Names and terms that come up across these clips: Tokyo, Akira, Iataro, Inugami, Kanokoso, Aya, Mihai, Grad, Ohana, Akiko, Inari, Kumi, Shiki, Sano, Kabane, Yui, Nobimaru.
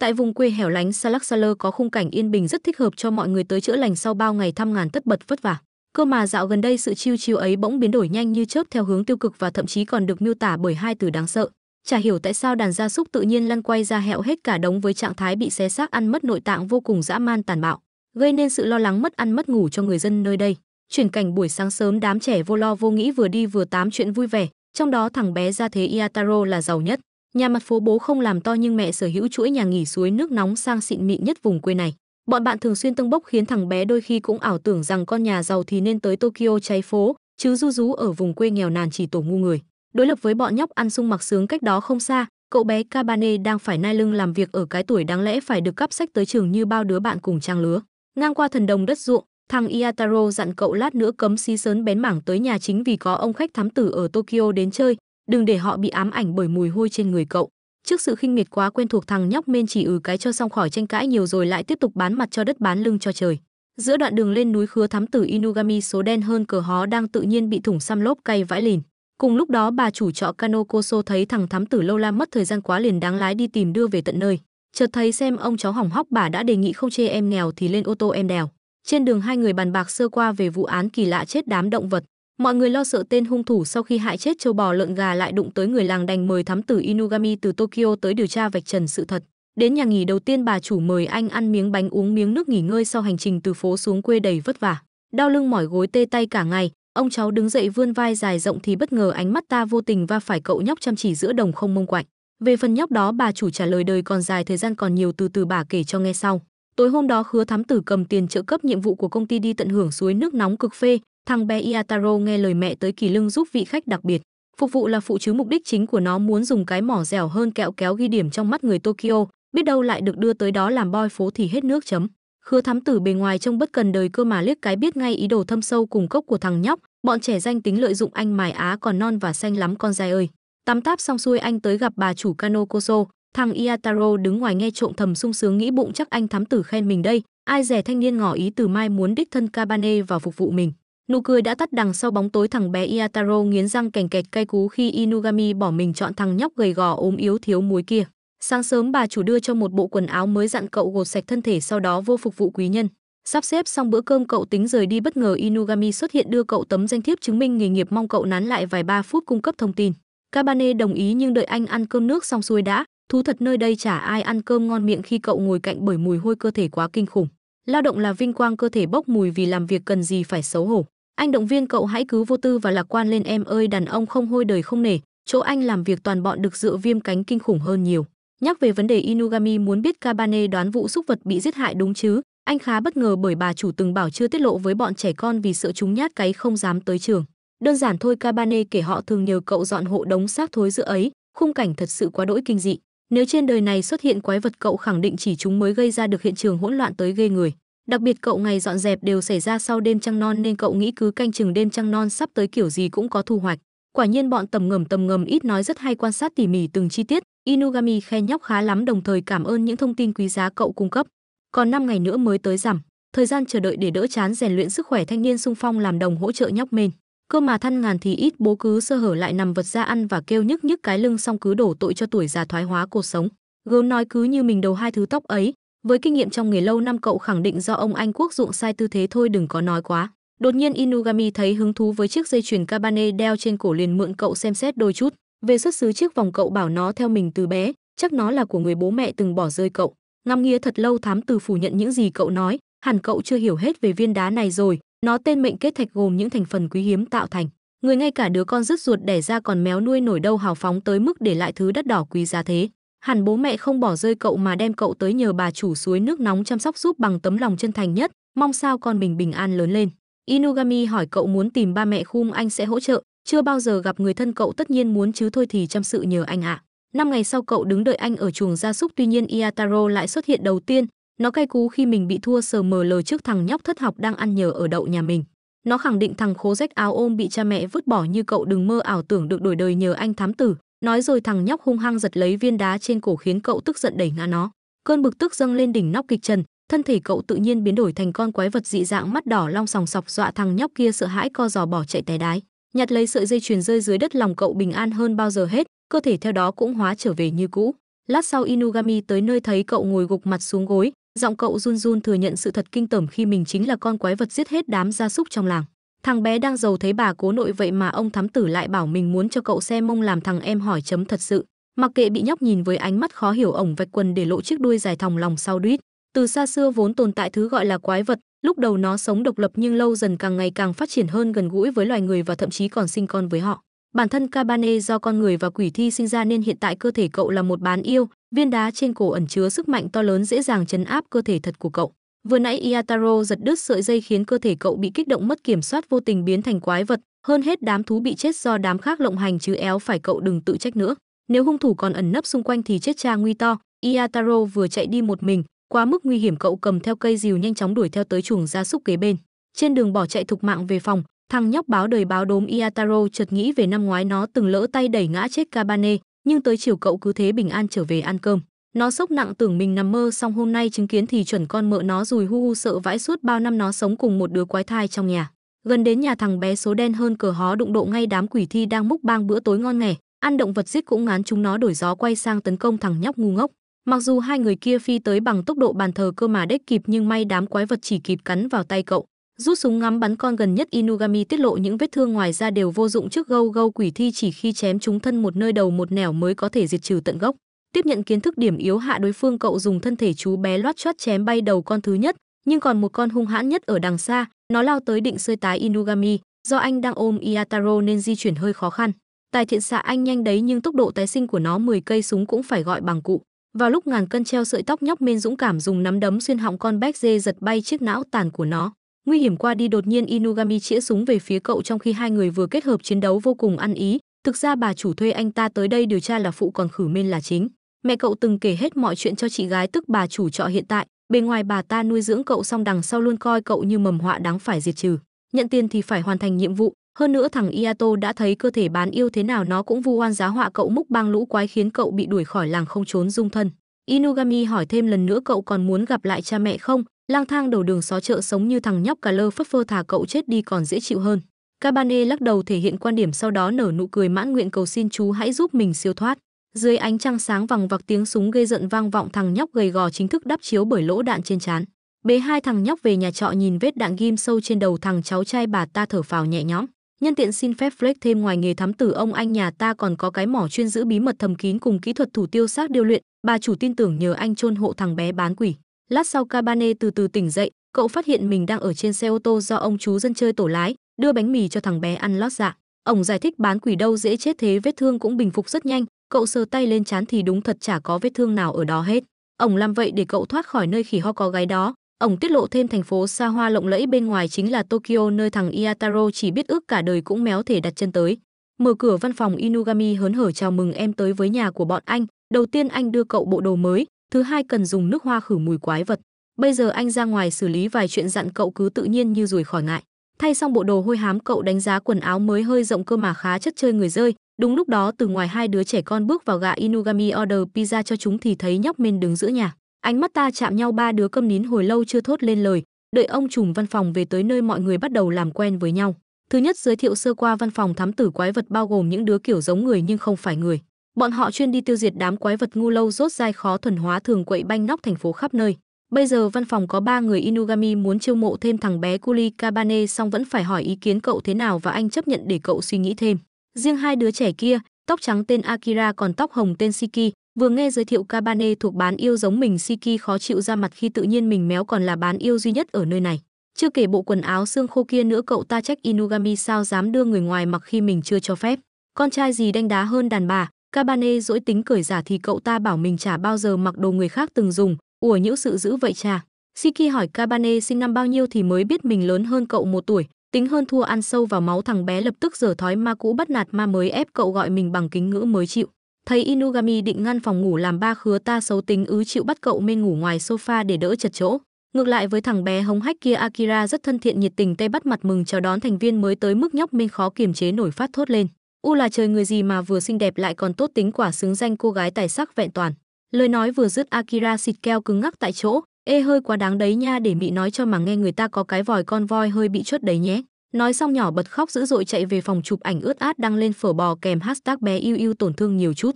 Tại vùng quê hẻo lánh Salaxaler có khung cảnh yên bình rất thích hợp cho mọi người tới chữa lành sau bao ngày thăm ngàn tất bật vất vả. Cơ mà dạo gần đây sự chiêu chiêu ấy bỗng biến đổi nhanh như chớp theo hướng tiêu cực và thậm chí còn được miêu tả bởi hai từ đáng sợ. Chả hiểu tại sao đàn gia súc tự nhiên lăn quay ra hẹo hết cả đống với trạng thái bị xé xác ăn mất nội tạng vô cùng dã man tàn bạo, gây nên sự lo lắng mất ăn mất ngủ cho người dân nơi đây. Chuyển cảnh buổi sáng sớm đám trẻ vô lo vô nghĩ vừa đi vừa tám chuyện vui vẻ, trong đó thằng bé gia thế Iataro là giàu nhất. Nhà mặt phố bố không làm to nhưng mẹ sở hữu chuỗi nhà nghỉ suối nước nóng sang xịn mịn nhất vùng quê này. Bọn bạn thường xuyên tâng bốc khiến thằng bé đôi khi cũng ảo tưởng rằng con nhà giàu thì nên tới Tokyo cháy phố, chứ du rú ở vùng quê nghèo nàn chỉ tổ ngu người. Đối lập với bọn nhóc ăn sung mặc sướng cách đó không xa, cậu bé Kabane đang phải nai lưng làm việc ở cái tuổi đáng lẽ phải được cắp sách tới trường như bao đứa bạn cùng trang lứa. Ngang qua thần đồng đất ruộng, thằng Iataro dặn cậu lát nữa cấm xí sớn bén mảng tới nhà chính vì có ông khách thám tử ở Tokyo đến chơi, đừng để họ bị ám ảnh bởi mùi hôi trên người cậu. Trước sự khinh miệt quá quen thuộc, thằng nhóc men chỉ cái cho xong khỏi tranh cãi nhiều rồi lại tiếp tục bán mặt cho đất bán lưng cho trời. Giữa đoạn đường lên núi khứa thám tử Inugami số đen hơn cờ hó đang tự nhiên bị thủng xăm lốp cay vãi lìn. Cùng lúc đó bà chủ trọ Kanokoso thấy thằng thám tử lâu la mất thời gian quá liền đáng lái đi tìm đưa về tận nơi. Chợt thấy xem ông cháu hỏng hóc bà đã đề nghị không chê em nghèo thì lên ô tô em đèo. Trên đường hai người bàn bạc sơ qua về vụ án kỳ lạ chết đám động vật. Mọi người lo sợ tên hung thủ sau khi hại chết châu bò lợn gà lại đụng tới người làng đành mời thám tử Inugami từ Tokyo tới điều tra vạch trần sự thật. Đến nhà nghỉ đầu tiên bà chủ mời anh ăn miếng bánh uống miếng nước nghỉ ngơi sau hành trình từ phố xuống quê đầy vất vả. Đau lưng mỏi gối tê tay cả ngày, ông cháu đứng dậy vươn vai dài rộng thì bất ngờ ánh mắt ta vô tình va phải cậu nhóc chăm chỉ giữa đồng không mông quạnh. Về phần nhóc đó bà chủ trả lời đời còn dài thời gian còn nhiều từ bà kể cho nghe sau. Tối hôm đó khứa thám tử cầm tiền trợ cấp nhiệm vụ của công ty đi tận hưởng suối nước nóng cực phê. Thằng bé Iataro nghe lời mẹ tới kỳ lưng giúp vị khách đặc biệt. Phục vụ là phụ chứ mục đích chính của nó muốn dùng cái mỏ dẻo hơn kẹo kéo ghi điểm trong mắt người Tokyo, biết đâu lại được đưa tới đó làm boy phố thì hết nước chấm. Khứa thám tử bề ngoài trông bất cần đời cơ mà liếc cái biết ngay ý đồ thâm sâu cùng cốc của thằng nhóc, bọn trẻ danh tính lợi dụng anh mài á còn non và xanh lắm con trai ơi. Tắm táp xong xuôi anh tới gặp bà chủ Kanokoso, thằng Iataro đứng ngoài nghe trộm thầm sung sướng nghĩ bụng chắc anh thám tử khen mình đây, ai dè thanh niên ngỏ ý từ mai muốn đích thân Kabane vào phục vụ mình. Nụ cười đã tắt đằng sau bóng tối thằng bé Iataro nghiến răng kèn kẹt cay cú khi Inugami bỏ mình chọn thằng nhóc gầy gò ốm yếu thiếu muối kia. Sáng sớm bà chủ đưa cho một bộ quần áo mới dặn cậu gột sạch thân thể sau đó vô phục vụ quý nhân. Sắp xếp xong bữa cơm cậu tính rời đi bất ngờ Inugami xuất hiện đưa cậu tấm danh thiếp chứng minh nghề nghiệp mong cậu nán lại vài 3 phút cung cấp thông tin. Kabane đồng ý nhưng đợi anh ăn cơm nước xong xuôi đã, thú thật nơi đây chả ai ăn cơm ngon miệng khi cậu ngồi cạnh bởi mùi hôi cơ thể quá kinh khủng. Lao động là vinh quang cơ thể bốc mùi vì làm việc cần gì phải xấu hổ. Anh động viên cậu hãy cứ vô tư và lạc quan lên em ơi, đàn ông không hôi đời không nể, chỗ anh làm việc toàn bọn được dựa viêm cánh kinh khủng hơn nhiều. Nhắc về vấn đề Inugami muốn biết Kabane đoán vụ súc vật bị giết hại đúng chứ, anh khá bất ngờ bởi bà chủ từng bảo chưa tiết lộ với bọn trẻ con vì sợ chúng nhát cái không dám tới trường. Đơn giản thôi, Kabane kể họ thường nhờ cậu dọn hộ đống xác thối giữa ấy, khung cảnh thật sự quá đỗi kinh dị. Nếu trên đời này xuất hiện quái vật cậu khẳng định chỉ chúng mới gây ra được hiện trường hỗn loạn tới ghê người. Đặc biệt cậu ngày dọn dẹp đều xảy ra sau đêm trăng non nên cậu nghĩ cứ canh chừng đêm trăng non sắp tới kiểu gì cũng có thu hoạch. Quả nhiên bọn tầm ngầm ít nói rất hay quan sát tỉ mỉ từng chi tiết. Inugami khen nhóc khá lắm đồng thời cảm ơn những thông tin quý giá cậu cung cấp. Còn 5 ngày nữa mới tới rằm, thời gian chờ đợi để đỡ chán rèn luyện sức khỏe thanh niên xung phong làm đồng hỗ trợ nhóc men. Cơ mà thăn ngàn thì ít bố cứ sơ hở lại nằm vật ra ăn và kêu nhức nhức cái lưng xong cứ đổ tội cho tuổi già thoái hóa cột sống. Gớm nói cứ như mình đầu hai thứ tóc ấy. Với kinh nghiệm trong nghề lâu năm cậu khẳng định do ông anh quốc dụng sai tư thế thôi đừng có nói quá. Đột nhiên Inugami thấy hứng thú với chiếc dây chuyền Kabane đeo trên cổ liền mượn cậu xem xét đôi chút. Về xuất xứ chiếc vòng cậu bảo nó theo mình từ bé, chắc nó là của người bố mẹ từng bỏ rơi cậu. Ngắm nghía thật lâu thám tử phủ nhận những gì cậu nói, hẳn cậu chưa hiểu hết về viên đá này rồi. Nó tên mệnh kết thạch gồm những thành phần quý hiếm tạo thành. Người ngay cả đứa con rứt ruột đẻ ra còn méo nuôi nổi đâu hào phóng tới mức để lại thứ đắt đỏ quý giá thế. Hẳn bố mẹ không bỏ rơi cậu mà đem cậu tới nhờ bà chủ suối nước nóng chăm sóc giúp bằng tấm lòng chân thành nhất, mong sao con mình bình an lớn lên. Inugami hỏi cậu muốn tìm ba mẹ khum anh sẽ hỗ trợ, chưa bao giờ gặp người thân cậu tất nhiên muốn chứ thôi thì chăm sự nhờ anh ạ. 5 ngày sau cậu đứng đợi anh ở chuồng gia súc tuy nhiên Iataro lại xuất hiện đầu tiên. Nó cay cú khi mình bị thua SML trước thằng nhóc thất học đang ăn nhờ ở đậu nhà mình. Nó khẳng định thằng khố rách áo ôm bị cha mẹ vứt bỏ như cậu đừng mơ ảo tưởng được đổi đời nhờ anh thám tử. Nói rồi thằng nhóc hung hăng giật lấy viên đá trên cổ khiến cậu tức giận đẩy ngã nó. Cơn bực tức dâng lên đỉnh nóc kịch trần, thân thể cậu tự nhiên biến đổi thành con quái vật dị dạng mắt đỏ long sòng sọc dọa thằng nhóc kia sợ hãi co giò bỏ chạy té đái. Nhặt lấy sợi dây chuyền rơi dưới đất lòng cậu bình an hơn bao giờ hết, cơ thể theo đó cũng hóa trở về như cũ. Lát sau Inugami tới nơi thấy cậu ngồi gục mặt xuống gối, giọng cậu run run thừa nhận sự thật kinh tởm khi mình chính là con quái vật giết hết đám gia súc trong làng. Thằng bé đang giàu thấy bà cố nội vậy mà ông thám tử lại bảo mình muốn cho cậu xem mông làm thằng em hỏi chấm thật sự. Mặc kệ bị nhóc nhìn với ánh mắt khó hiểu, ổng vạch quần để lộ chiếc đuôi dài thòng lòng sau đuít. Từ xa xưa vốn tồn tại thứ gọi là quái vật, lúc đầu nó sống độc lập nhưng lâu dần càng ngày càng phát triển hơn, gần gũi với loài người và thậm chí còn sinh con với họ. Bản thân Kabane do con người và quỷ thi sinh ra nên hiện tại cơ thể cậu là một bán yêu, viên đá trên cổ ẩn chứa sức mạnh to lớn dễ dàng chấn áp cơ thể thật của cậu. Vừa nãy Iataro giật đứt sợi dây khiến cơ thể cậu bị kích động mất kiểm soát, vô tình biến thành quái vật, hơn hết đám thú bị chết do đám khác lộng hành chứ éo phải cậu đừng tự trách nữa. Nếu hung thủ còn ẩn nấp xung quanh thì chết cha nguy to. Iataro vừa chạy đi một mình, quá mức nguy hiểm, cậu cầm theo cây rìu nhanh chóng đuổi theo tới chuồng gia súc kế bên. Trên đường bỏ chạy thục mạng về phòng, thằng nhóc báo đời báo đốm Iataro chợt nghĩ về năm ngoái nó từng lỡ tay đẩy ngã chết Kabane, nhưng tới chiều cậu cứ thế bình an trở về ăn cơm. Nó sốc nặng tưởng mình nằm mơ, xong hôm nay chứng kiến thì chuẩn con mợ nó rùi hu hu sợ vãi. Suốt bao năm nó sống cùng một đứa quái thai trong nhà. Gần đến nhà thằng bé số đen hơn cờ hó, đụng độ ngay đám quỷ thi đang múc bang bữa tối ngon nghẻ, ăn động vật giết cũng ngán chúng nó đổi gió quay sang tấn công thằng nhóc ngu ngốc. Mặc dù hai người kia phi tới bằng tốc độ bàn thờ cơ mà đếch kịp, nhưng may đám quái vật chỉ kịp cắn vào tay cậu. Rút súng ngắm bắn con gần nhất, Inugami tiết lộ những vết thương ngoài da đều vô dụng trước gâu gâu quỷ thi, chỉ khi chém chúng thân một nơi đầu một nẻo mới có thể diệt trừ tận gốc. Tiếp nhận kiến thức điểm yếu hạ đối phương, cậu dùng thân thể chú bé loát choát chém bay đầu con thứ nhất, nhưng còn một con hung hãn nhất ở đằng xa, nó lao tới định xơi tái Inugami, do anh đang ôm Iataro nên di chuyển hơi khó khăn. Tài thiện xạ anh nhanh đấy nhưng tốc độ tái sinh của nó 10 cây súng cũng phải gọi bằng cụ. Vào lúc ngàn cân treo sợi tóc, nhóc men dũng cảm dùng nắm đấm xuyên họng con béc dê giật bay chiếc não tàn của nó. Nguy hiểm qua đi, đột nhiên Inugami chĩa súng về phía cậu trong khi hai người vừa kết hợp chiến đấu vô cùng ăn ý. Thực ra bà chủ thuê anh ta tới đây điều tra là phụ, còn khử mên là chính. Mẹ cậu từng kể hết mọi chuyện cho chị gái, tức bà chủ trọ hiện tại. Bề ngoài bà ta nuôi dưỡng cậu xong đằng sau luôn coi cậu như mầm họa đáng phải diệt trừ. Nhận tiền thì phải hoàn thành nhiệm vụ. Hơn nữa thằng Iato đã thấy cơ thể bán yêu thế nào nó cũng vu oan giá họa cậu múc bang lũ quái khiến cậu bị đuổi khỏi làng không trốn dung thân. Inugami hỏi thêm lần nữa cậu còn muốn gặp lại cha mẹ không? Lang thang đầu đường xó chợ sống như thằng nhóc cà lơ phất phơ, thả cậu chết đi còn dễ chịu hơn. Kabane lắc đầu thể hiện quan điểm, sau đó nở nụ cười mãn nguyện cầu xin chú hãy giúp mình siêu thoát. Dưới ánh trăng sáng vằng vặc tiếng súng ghê rợn vang vọng, thằng nhóc gầy gò chính thức đắp chiếu bởi lỗ đạn trên trán. Bế hai thằng nhóc về nhà trọ, nhìn vết đạn ghim sâu trên đầu thằng cháu trai bà ta thở phào nhẹ nhõm. Nhân tiện xin phép flex thêm, ngoài nghề thám tử ông anh nhà ta còn có cái mỏ chuyên giữ bí mật thầm kín cùng kỹ thuật thủ tiêu xác điêu luyện, bà chủ tin tưởng nhờ anh chôn hộ thằng bé bán quỷ. Lát sau Kabane từ từ tỉnh dậy, cậu phát hiện mình đang ở trên xe ô tô do ông chú dân chơi tổ lái, đưa bánh mì cho thằng bé ăn lót dạ. Ông giải thích bán quỷ đâu dễ chết thế, vết thương cũng bình phục rất nhanh, cậu sờ tay lên trán thì đúng thật chả có vết thương nào ở đó hết. Ông làm vậy để cậu thoát khỏi nơi khỉ ho có gái đó. Ông tiết lộ thêm thành phố xa hoa lộng lẫy bên ngoài chính là Tokyo, nơi thằng Iataro chỉ biết ước cả đời cũng méo thể đặt chân tới. Mở cửa văn phòng, Inugami hớn hở chào mừng em tới với nhà của bọn anh. Đầu tiên anh đưa cậu bộ đồ mới, thứ hai cần dùng nước hoa khử mùi quái vật. Bây giờ anh ra ngoài xử lý vài chuyện, dặn cậu cứ tự nhiên như ruồi khỏi ngại. Thay xong bộ đồ hôi hám, cậu đánh giá quần áo mới hơi rộng cơ mà khá chất chơi người rơi. Đúng lúc đó từ ngoài hai đứa trẻ con bước vào, gã Inugami order pizza cho chúng thì thấy nhóc men đứng giữa nhà. Ánh mắt ta chạm nhau, ba đứa câm nín hồi lâu chưa thốt lên lời. Đợi ông trùm văn phòng về tới nơi, mọi người bắt đầu làm quen với nhau. Thứ nhất giới thiệu sơ qua văn phòng thám tử quái vật bao gồm những đứa kiểu giống người nhưng không phải người. Bọn họ chuyên đi tiêu diệt đám quái vật ngu lâu rốt dai khó thuần hóa, thường quậy banh nóc thành phố khắp nơi. Bây giờ văn phòng có 3 người, Inugami muốn chiêu mộ thêm thằng bé Kuli Kabane xong vẫn phải hỏi ý kiến cậu thế nào và anh chấp nhận để cậu suy nghĩ thêm. Riêng hai đứa trẻ kia, tóc trắng tên Akira còn tóc hồng tên Shiki, vừa nghe giới thiệu Kabane thuộc bán yêu giống mình, Shiki khó chịu ra mặt khi tự nhiên mình méo còn là bán yêu duy nhất ở nơi này. Chưa kể bộ quần áo xương khô kia nữa, cậu ta trách Inugami sao dám đưa người ngoài mặc khi mình chưa cho phép. Con trai gì đánh đá hơn đàn bà, Kabane dỗi tính cởi giả thì cậu ta bảo mình chả bao giờ mặc đồ người khác từng dùng, ủa nhiễu sự dữ vậy chà. Shiki hỏi Kabane sinh năm bao nhiêu thì mới biết mình lớn hơn cậu 1 tuổi, tính hơn thua ăn sâu vào máu, thằng bé lập tức giở thói ma cũ bắt nạt ma mới, ép cậu gọi mình bằng kính ngữ mới chịu. Thấy Inugami định ngăn phòng ngủ làm ba khứa ta xấu tính ứ chịu bắt cậu mê ngủ ngoài sofa để đỡ chật chỗ. Ngược lại với thằng bé hống hách kia, Akira rất thân thiện nhiệt tình tay bắt mặt mừng chào đón thành viên mới tới mức nhóc mê khó kiềm chế nổi phát thốt lên. U là trời, người gì mà vừa xinh đẹp lại còn tốt tính, quả xứng danh cô gái tài sắc vẹn toàn. Lời nói vừa dứt Akira xịt keo cứng ngắc tại chỗ. Ê hơi quá đáng đấy nha, để mị nói cho mà nghe, người ta có cái vòi con voi hơi bị chuốt đấy nhé. Nói xong nhỏ bật khóc dữ dội chạy về phòng chụp ảnh ướt át đăng lên phở bò kèm hashtag bé yêu tổn thương nhiều chút.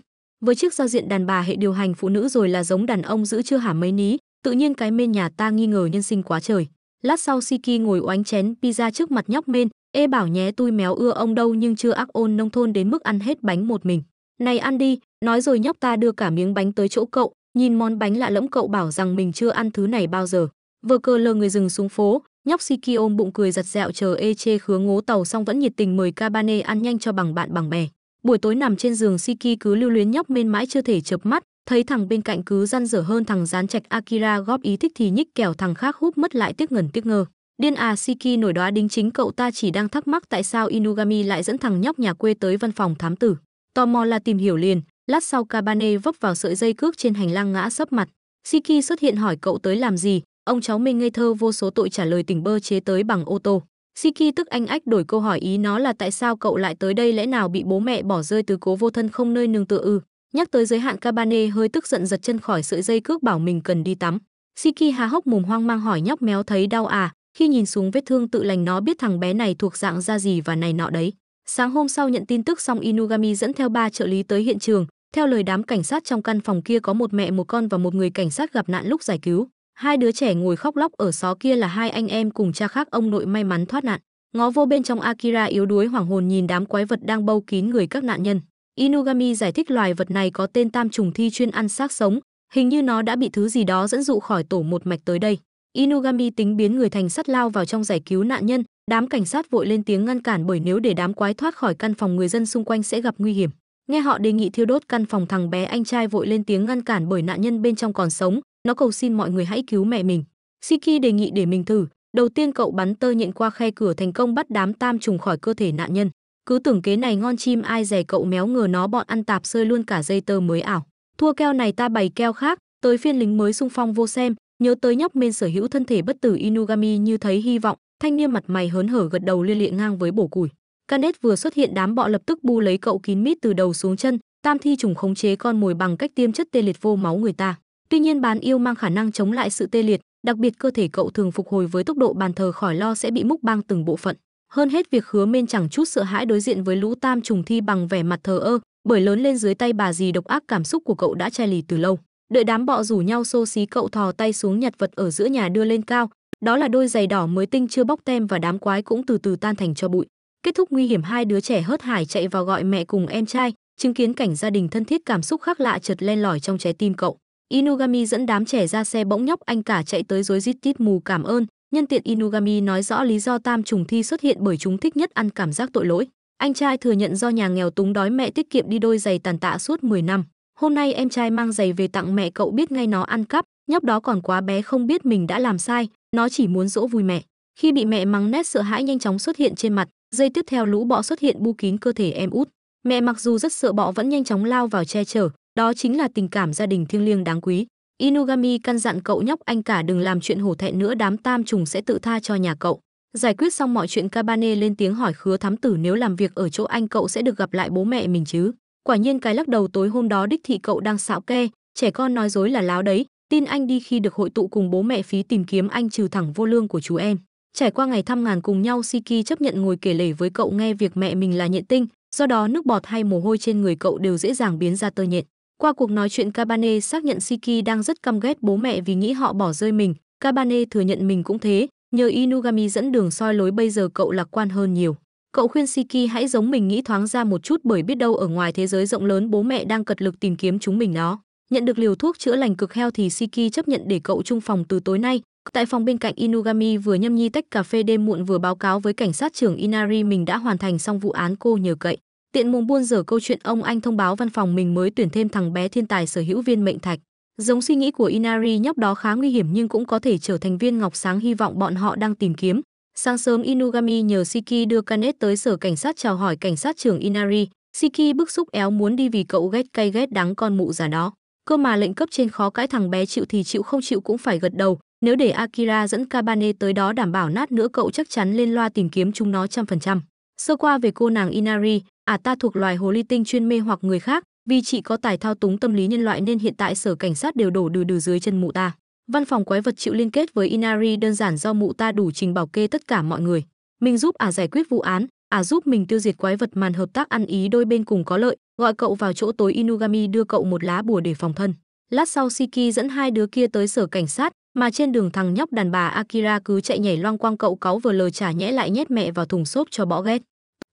Với chiếc giao diện đàn bà hệ điều hành phụ nữ rồi là giống đàn ông giữ chưa hả mấy ní, tự nhiên cái mên nhà ta nghi ngờ nhân sinh quá trời. Lát sau Shiki ngồi oánh chén pizza trước mặt nhóc mên, ê bảo nhé tui méo ưa ông đâu nhưng chưa ác ôn nông thôn đến mức ăn hết bánh một mình. Này ăn đi, nói rồi nhóc ta đưa cả miếng bánh tới chỗ cậu, nhìn món bánh lạ lẫm cậu bảo rằng mình chưa ăn thứ này bao giờ. Vừa cờ lờ người dừng xuống phố, nhóc Shiki ôm bụng cười giặt dẹo chờ ê chê khứa ngố tàu xong vẫn nhiệt tình mời Kabane ăn nhanh cho bằng bạn bằng bè. Buổi tối nằm trên giường Shiki cứ lưu luyến nhóc mên mãi chưa thể chợp mắt, thấy thằng bên cạnh cứ răn rở hơn thằng gián trạch Akira góp ý thích thì nhích kẻo thằng khác húp mất lại tiếc ngần tiếc ngơ. Điên à, Shiki nổi đoá đính chính cậu ta chỉ đang thắc mắc tại sao Inugami lại dẫn thằng nhóc nhà quê tới văn phòng thám tử. Tò mò là tìm hiểu liền, lát sau Kabane vấp vào sợi dây cước trên hành lang ngã sấp mặt. Shiki xuất hiện hỏi cậu tới làm gì, ông cháu mình ngây thơ vô số tội trả lời tỉnh bơ chế tới bằng ô tô. Shiki tức anh ách đổi câu hỏi ý nó là tại sao cậu lại tới đây, lẽ nào bị bố mẹ bỏ rơi tứ cố vô thân không nơi nương tựa ư? Nhắc tới giới hạn Kabane hơi tức giận giật chân khỏi sợi dây cước bảo mình cần đi tắm. Shiki há hốc mồm hoang mang hỏi nhóc méo thấy đau à, khi nhìn xuống vết thương tự lành nó biết thằng bé này thuộc dạng da gì và này nọ đấy. Sáng hôm sau nhận tin tức xong Inugami dẫn theo 3 trợ lý tới hiện trường, theo lời đám cảnh sát trong căn phòng kia có một mẹ một con và một người cảnh sát gặp nạn lúc giải cứu. Hai đứa trẻ ngồi khóc lóc ở xó kia là hai anh em cùng cha khác ông nội may mắn thoát nạn. Ngó vô bên trong Akira yếu đuối hoảng hồn nhìn đám quái vật đang bâu kín người các nạn nhân. Inugami giải thích loài vật này có tên tam trùng thi chuyên ăn xác sống, hình như nó đã bị thứ gì đó dẫn dụ khỏi tổ một mạch tới đây. Inugami tính biến người thành sắt lao vào trong giải cứu nạn nhân, đám cảnh sát vội lên tiếng ngăn cản bởi nếu để đám quái thoát khỏi căn phòng người dân xung quanh sẽ gặp nguy hiểm. Nghe họ đề nghị thiêu đốt căn phòng, thằng bé anh trai vội lên tiếng ngăn cản bởi nạn nhân bên trong còn sống, nó cầu xin mọi người hãy cứu mẹ mình. Shiki đề nghị để mình thử, đầu tiên cậu bắn tơ nhện qua khe cửa thành công bắt đám tam trùng khỏi cơ thể nạn nhân. Cứ tưởng kế này ngon chim ai dè cậu méo ngờ nó bọn ăn tạp rơi luôn cả dây tơ mới ảo. Thua keo này ta bày keo khác, tới phiên lính mới xung phong vô xem, nhớ tới nhóc mên sở hữu thân thể bất tử Inugami như thấy hy vọng, thanh niên mặt mày hớn hở gật đầu lia lịa ngang với bổ củi. Canet vừa xuất hiện đám bọ lập tức bu lấy cậu kín mít từ đầu xuống chân, tam thi trùng khống chế con mồi bằng cách tiêm chất tê liệt vô máu người ta. Tuy nhiên bán yêu mang khả năng chống lại sự tê liệt, đặc biệt cơ thể cậu thường phục hồi với tốc độ bàn thờ, khỏi lo sẽ bị múc bang từng bộ phận. Hơn hết việc hứa mên chẳng chút sợ hãi đối diện với lũ tam trùng thi bằng vẻ mặt thờ ơ, bởi lớn lên dưới tay bà dì độc ác cảm xúc của cậu đã chai lì từ lâu. Đợi đám bọ rủ nhau xô xí cậu thò tay xuống nhặt vật ở giữa nhà đưa lên cao, đó là đôi giày đỏ mới tinh chưa bóc tem và đám quái cũng từ từ tan thành cho bụi. Kết thúc nguy hiểm hai đứa trẻ hớt hải chạy vào gọi mẹ cùng em trai, chứng kiến cảnh gia đình thân thiết cảm xúc khác lạ chợt len lỏi trong trái tim cậu. Inugami dẫn đám trẻ ra xe bỗng nhóc anh cả chạy tới rối rít tít mù cảm ơn, nhân tiện Inugami nói rõ lý do tam trùng thi xuất hiện bởi chúng thích nhất ăn cảm giác tội lỗi. Anh trai thừa nhận do nhà nghèo túng đói mẹ tiết kiệm đi đôi giày tàn tạ suốt 10 năm. Hôm nay em trai mang giày về tặng mẹ, cậu biết ngay nó ăn cắp, nhóc đó còn quá bé không biết mình đã làm sai, nó chỉ muốn dỗ vui mẹ. Khi bị mẹ mắng nét sợ hãi nhanh chóng xuất hiện trên mặt, giây tiếp theo lũ bọ xuất hiện bu kín cơ thể em út. Mẹ mặc dù rất sợ bọ vẫn nhanh chóng lao vào che chở, đó chính là tình cảm gia đình thiêng liêng đáng quý. Inugami căn dặn cậu nhóc anh cả đừng làm chuyện hổ thẹn nữa, đám tam trùng sẽ tự tha cho nhà cậu. Giải quyết xong mọi chuyện Kabane lên tiếng hỏi khứa thám tử nếu làm việc ở chỗ anh cậu sẽ được gặp lại bố mẹ mình chứ. Quả nhiên cái lắc đầu tối hôm đó đích thị cậu đang xạo ke, trẻ con nói dối là láo đấy, tin anh đi khi được hội tụ cùng bố mẹ phí tìm kiếm anh trừ thẳng vô lương của chú em. Trải qua ngày thăm ngàn cùng nhau Shiki chấp nhận ngồi kể lể với cậu nghe việc mẹ mình là nhện tinh, do đó nước bọt hay mồ hôi trên người cậu đều dễ dàng biến ra tơ nhện. Qua cuộc nói chuyện Kabane xác nhận Shiki đang rất căm ghét bố mẹ vì nghĩ họ bỏ rơi mình, Kabane thừa nhận mình cũng thế, nhờ Inugami dẫn đường soi lối bây giờ cậu lạc quan hơn nhiều. Cậu khuyên Shiki hãy giống mình nghĩ thoáng ra một chút bởi biết đâu ở ngoài thế giới rộng lớn bố mẹ đang cật lực tìm kiếm chúng mình đó. Nhận được liều thuốc chữa lành cực heo thì Shiki chấp nhận để cậu chung phòng từ tối nay. Tại phòng bên cạnh Inugami vừa nhâm nhi tách cà phê đêm muộn vừa báo cáo với cảnh sát trưởng Inari mình đã hoàn thành xong vụ án cô nhờ cậy. Tiện mồm buôn dở câu chuyện ông anh thông báo văn phòng mình mới tuyển thêm thằng bé thiên tài sở hữu viên mệnh thạch. Giống suy nghĩ của Inari, nhóc đó khá nguy hiểm nhưng cũng có thể trở thành viên ngọc sáng hy vọng bọn họ đang tìm kiếm. Sáng sớm Inugami nhờ Shiki đưa Kanet tới sở cảnh sát chào hỏi cảnh sát trưởng Inari. Shiki bức xúc éo muốn đi vì cậu ghét cay ghét đắng con mụ già đó. Cơ mà lệnh cấp trên khó cãi, thằng bé chịu thì chịu không chịu cũng phải gật đầu. Nếu để Akira dẫn Kabane tới đó đảm bảo nát nữa cậu chắc chắn lên loa tìm kiếm chúng nó 100%. Sơ qua về cô nàng Inari, ta thuộc loài hồ ly tinh chuyên mê hoặc người khác, vì chị có tài thao túng tâm lý nhân loại nên hiện tại sở cảnh sát đều đổ đừ đừ dưới chân mụ ta. Văn phòng quái vật chịu liên kết với Inari đơn giản do mụ ta đủ trình bảo kê tất cả mọi người. Mình giúp giải quyết vụ án, à giúp mình tiêu diệt quái vật, màn hợp tác ăn ý đôi bên cùng có lợi, gọi cậu vào chỗ tối. Inugami đưa cậu một lá bùa để phòng thân. Lát sau Shiki dẫn hai đứa kia tới sở cảnh sát, mà trên đường thằng nhóc đàn bà Akira cứ chạy nhảy loang quang, cậu cáu vừa lời trả nhẽ lại nhét mẹ vào thùng xốp cho bỏ ghét.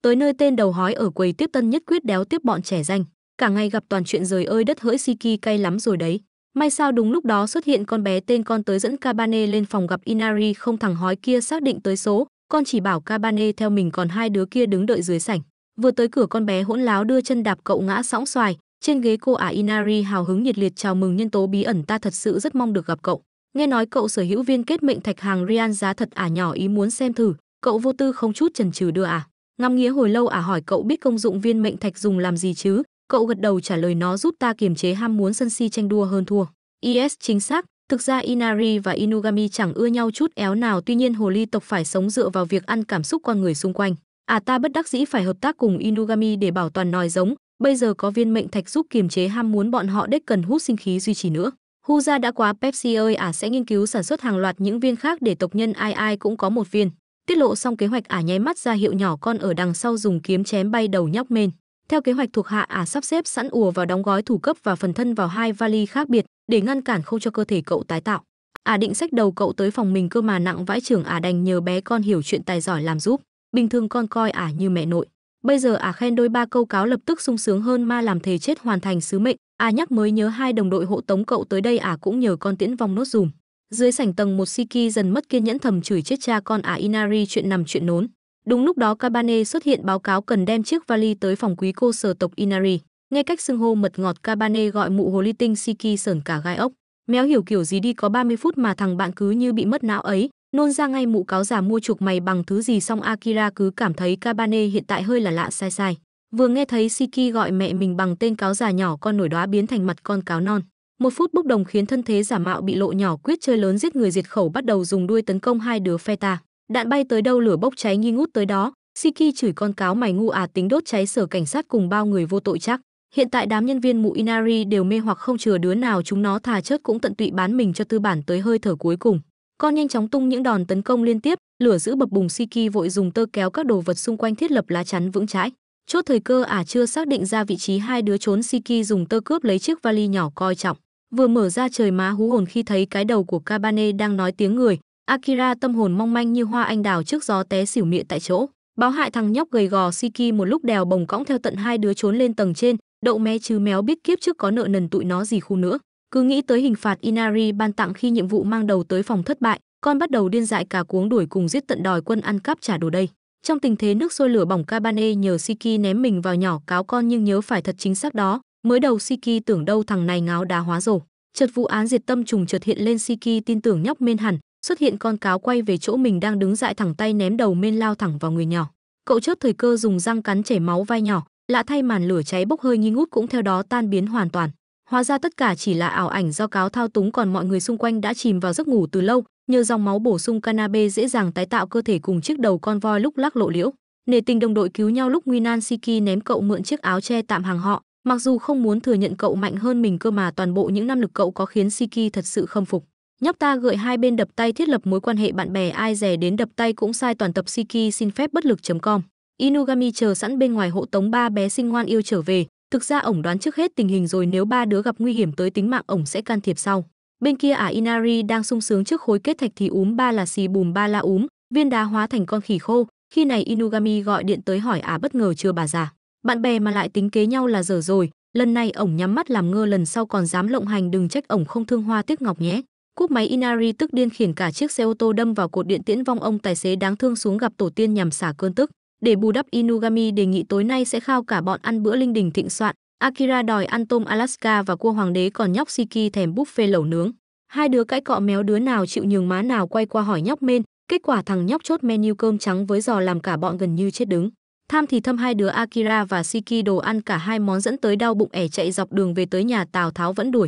Tới nơi tên đầu hói ở quầy tiếp tân nhất quyết đéo tiếp bọn trẻ danh, cả ngày gặp toàn chuyện rời ơi đất hỡi. Shiki cay lắm rồi đấy. May sao đúng lúc đó xuất hiện con bé tên con tới dẫn Kabane lên phòng gặp Inari, không thằng hói kia xác định tới số, con chỉ bảo Kabane theo mình, còn hai đứa kia đứng đợi dưới sảnh. Vừa tới cửa con bé hỗn láo đưa chân đạp cậu ngã sõng xoài, trên ghế cô ả Inari hào hứng nhiệt liệt chào mừng nhân tố bí ẩn, ta thật sự rất mong được gặp cậu. Nghe nói cậu sở hữu viên kết mệnh thạch hàng Rian giá thật ả, nhỏ ý muốn xem thử, cậu vô tư không chút chần chừ đưa ả. Ngắm nghía hồi lâu ả hỏi cậu biết công dụng viên mệnh thạch dùng làm gì chứ, cậu gật đầu trả lời nó giúp ta kiềm chế ham muốn sân si, tranh đua hơn thua. Yes, chính xác. Thực ra Inari và Inugami chẳng ưa nhau chút éo nào, tuy nhiên hồ ly tộc phải sống dựa vào việc ăn cảm xúc con người xung quanh. À, ta bất đắc dĩ phải hợp tác cùng Inugami để bảo toàn nòi giống, bây giờ có viên mệnh thạch giúp kiềm chế ham muốn bọn họ đếch cần hút sinh khí duy trì nữa. Huza đã quá Pepsi ơi, ả sẽ nghiên cứu sản xuất hàng loạt những viên khác để tộc nhân ai ai cũng có một viên. Tiết lộ xong kế hoạch ả nháy mắt ra hiệu nhỏ con ở đằng sau dùng kiếm chém bay đầu nhóc mên. Theo kế hoạch thuộc hạ ả sắp xếp sẵn ùa vào đóng gói thủ cấp và phần thân vào hai vali khác biệt để ngăn cản không cho cơ thể cậu tái tạo. Ả định xách đầu cậu tới phòng mình cơ mà nặng vãi trưởng ả đành nhờ bé con hiểu chuyện tài giỏi làm giúp. Bình thường con coi ả như mẹ nội, bây giờ ả khen đôi ba câu cáo lập tức sung sướng hơn ma, làm thề chết hoàn thành sứ mệnh. À nhắc mới nhớ hai đồng đội hộ tống cậu tới đây, à cũng nhờ con tiễn vong nốt dùm. Dưới sảnh tầng một Shiki dần mất kiên nhẫn thầm chửi chết cha con à Inari chuyện nằm chuyện nốn. Đúng lúc đó Kabane xuất hiện báo cáo cần đem chiếc vali tới phòng quý cô sở tộc Inari. Nghe cách xưng hô mật ngọt Kabane gọi mụ hồ ly tinh, Shiki sởn cả gai ốc. Méo hiểu kiểu gì đi, có 30 phút mà thằng bạn cứ như bị mất não ấy, nôn ra ngay mụ cáo già mua chuộc mày bằng thứ gì. Xong Akira cứ cảm thấy Kabane hiện tại hơi là lạ sai sai. Vừa nghe thấy Shiki gọi mẹ mình bằng tên cáo già nhỏ con nổi đóa biến thành mặt con cáo non. Một phút bốc đồng khiến thân thế giả mạo bị lộ, nhỏ quyết chơi lớn giết người diệt khẩu, bắt đầu dùng đuôi tấn công hai đứa phe ta. Đạn bay tới đâu lửa bốc cháy nghi ngút tới đó. Shiki chửi con cáo mày ngu à, tính đốt cháy sở cảnh sát cùng bao người vô tội chắc. Hiện tại đám nhân viên mụ Inari đều mê hoặc không chừa đứa nào, chúng nó thà chết cũng tận tụy bán mình cho tư bản tới hơi thở cuối cùng. Con nhanh chóng tung những đòn tấn công liên tiếp, lửa dữ bập bùng. Shiki vội dùng tơ kéo các đồ vật xung quanh thiết lập lá chắn vững chãi. Chốt thời cơ ả chưa xác định ra vị trí hai đứa trốn, Shiki dùng tơ cướp lấy chiếc vali nhỏ coi trọng. Vừa mở ra trời má hú hồn khi thấy cái đầu của Kabane đang nói tiếng người. Akira tâm hồn mong manh như hoa anh đào trước gió té xỉu mịa tại chỗ. Báo hại thằng nhóc gầy gò Shiki một lúc đèo bồng cõng theo tận hai đứa trốn lên tầng trên. Đậu mé chứ méo biết kiếp trước có nợ nần tụi nó gì khu nữa. Cứ nghĩ tới hình phạt Inari ban tặng khi nhiệm vụ mang đầu tới phòng thất bại, con bắt đầu điên dại cả cuống đuổi cùng giết tận đòi quân ăn cắp trả đồ đây. Trong tình thế nước sôi lửa bỏng Kabane nhờ Shiki ném mình vào nhỏ cáo con, nhưng nhớ phải thật chính xác đó. Mới đầu Shiki tưởng đâu thằng này ngáo đá hóa rổ. Chợt vụ án diệt tâm trùng chợt hiện lên, Shiki tin tưởng nhóc mên hẳn, xuất hiện con cáo quay về chỗ mình đang đứng dại thẳng tay ném đầu mên lao thẳng vào người nhỏ. Cậu chớp thời cơ dùng răng cắn chảy máu vai nhỏ, lạ thay màn lửa cháy bốc hơi nghi ngút cũng theo đó tan biến hoàn toàn. Hóa ra tất cả chỉ là ảo ảnh do cáo thao túng, còn mọi người xung quanh đã chìm vào giấc ngủ từ lâu. Nhờ dòng máu bổ sung canabe dễ dàng tái tạo cơ thể cùng chiếc đầu con voi lúc lắc lộ liễu. Nể tình đồng đội cứu nhau lúc nguy nan, Shiki ném cậu mượn chiếc áo che tạm hàng họ. Mặc dù không muốn thừa nhận cậu mạnh hơn mình cơ mà toàn bộ những năng lực cậu có khiến Shiki thật sự khâm phục. Nhóc ta gợi hai bên đập tay thiết lập mối quan hệ bạn bè, ai dè đến đập tay cũng sai, toàn tập Shiki xin phép bất lực.com. Inugami chờ sẵn bên ngoài hộ tống ba bé sinh ngoan yêu trở về. Thực ra ổng đoán trước hết tình hình rồi, nếu ba đứa gặp nguy hiểm tới tính mạng ổng sẽ can thiệp sau. Bên kia ả Inari đang sung sướng trước khối kết thạch thì úm ba là xì bùm ba la úm, viên đá hóa thành con khỉ khô. Khi này Inugami gọi điện tới hỏi ả bất ngờ chưa bà già. Bạn bè mà lại tính kế nhau là dở rồi, lần này ổng nhắm mắt làm ngơ, lần sau còn dám lộng hành đừng trách ổng không thương hoa tiếc ngọc nhé. Cúp máy Inari tức điên khiển cả chiếc xe ô tô đâm vào cột điện tiễn vong ông tài xế đáng thương xuống gặp tổ tiên nhằm xả cơn tức. Để bù đắp Inugami đề nghị tối nay sẽ khao cả bọn ăn bữa linh đình thịnh soạn. Akira đòi ăn tôm Alaska và cua hoàng đế, còn nhóc Shiki thèm buffet lẩu nướng. Hai đứa cãi cọ méo đứa nào chịu nhường má nào, quay qua hỏi nhóc mên, kết quả thằng nhóc chốt menu cơm trắng với giò làm cả bọn gần như chết đứng. Tham thì thâm hai đứa Akira và Shiki đồ ăn cả hai món dẫn tới đau bụng ẻ chạy dọc đường về tới nhà. Tào Tháo vẫn đuổi.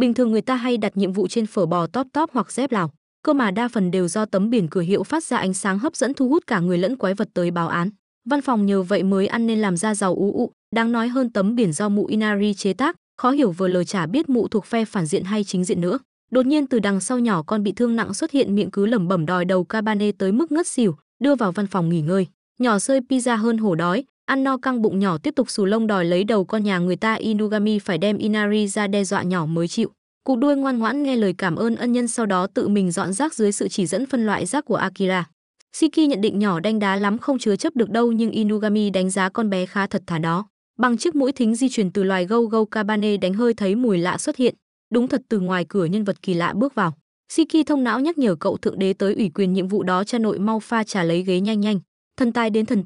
Bình thường người ta hay đặt nhiệm vụ trên phở bò top top hoặc dép Lào, cơ mà đa phần đều do tấm biển cửa hiệu phát ra ánh sáng hấp dẫn thu hút cả người lẫn quái vật tới báo án. Văn phòng nhờ vậy mới ăn nên làm ra giàu ú ụ. Đáng nói hơn tấm biển do mụ Inari chế tác, khó hiểu vừa lờ chả biết mụ thuộc phe phản diện hay chính diện nữa. Đột nhiên từ đằng sau nhỏ con bị thương nặng xuất hiện, miệng cứ lẩm bẩm đòi đầu Kabane tới mức ngất xỉu, đưa vào văn phòng nghỉ ngơi. Nhỏ xơi pizza hơn hổ đói, ăn no căng bụng nhỏ tiếp tục xù lông đòi lấy đầu con nhà người ta. Inugami phải đem Inari ra đe dọa nhỏ mới chịu. Cụ đuôi ngoan ngoãn nghe lời cảm ơn ân nhân, sau đó tự mình dọn rác dưới sự chỉ dẫn phân loại rác của Akira. Shiki nhận định nhỏ đanh đá lắm không chứa chấp được đâu, nhưng Inugami đánh giá con bé khá thật thà đó. Bằng chiếc mũi thính di chuyển từ loài gâu gâu Kabane đánh hơi thấy mùi lạ xuất hiện. Đúng thật, từ ngoài cửa nhân vật kỳ lạ bước vào. Shiki thông não nhắc nhở cậu thượng đế tới, ủy quyền nhiệm vụ đó, cha nội mau pha trà lấy ghế nhanh nhanh. Thần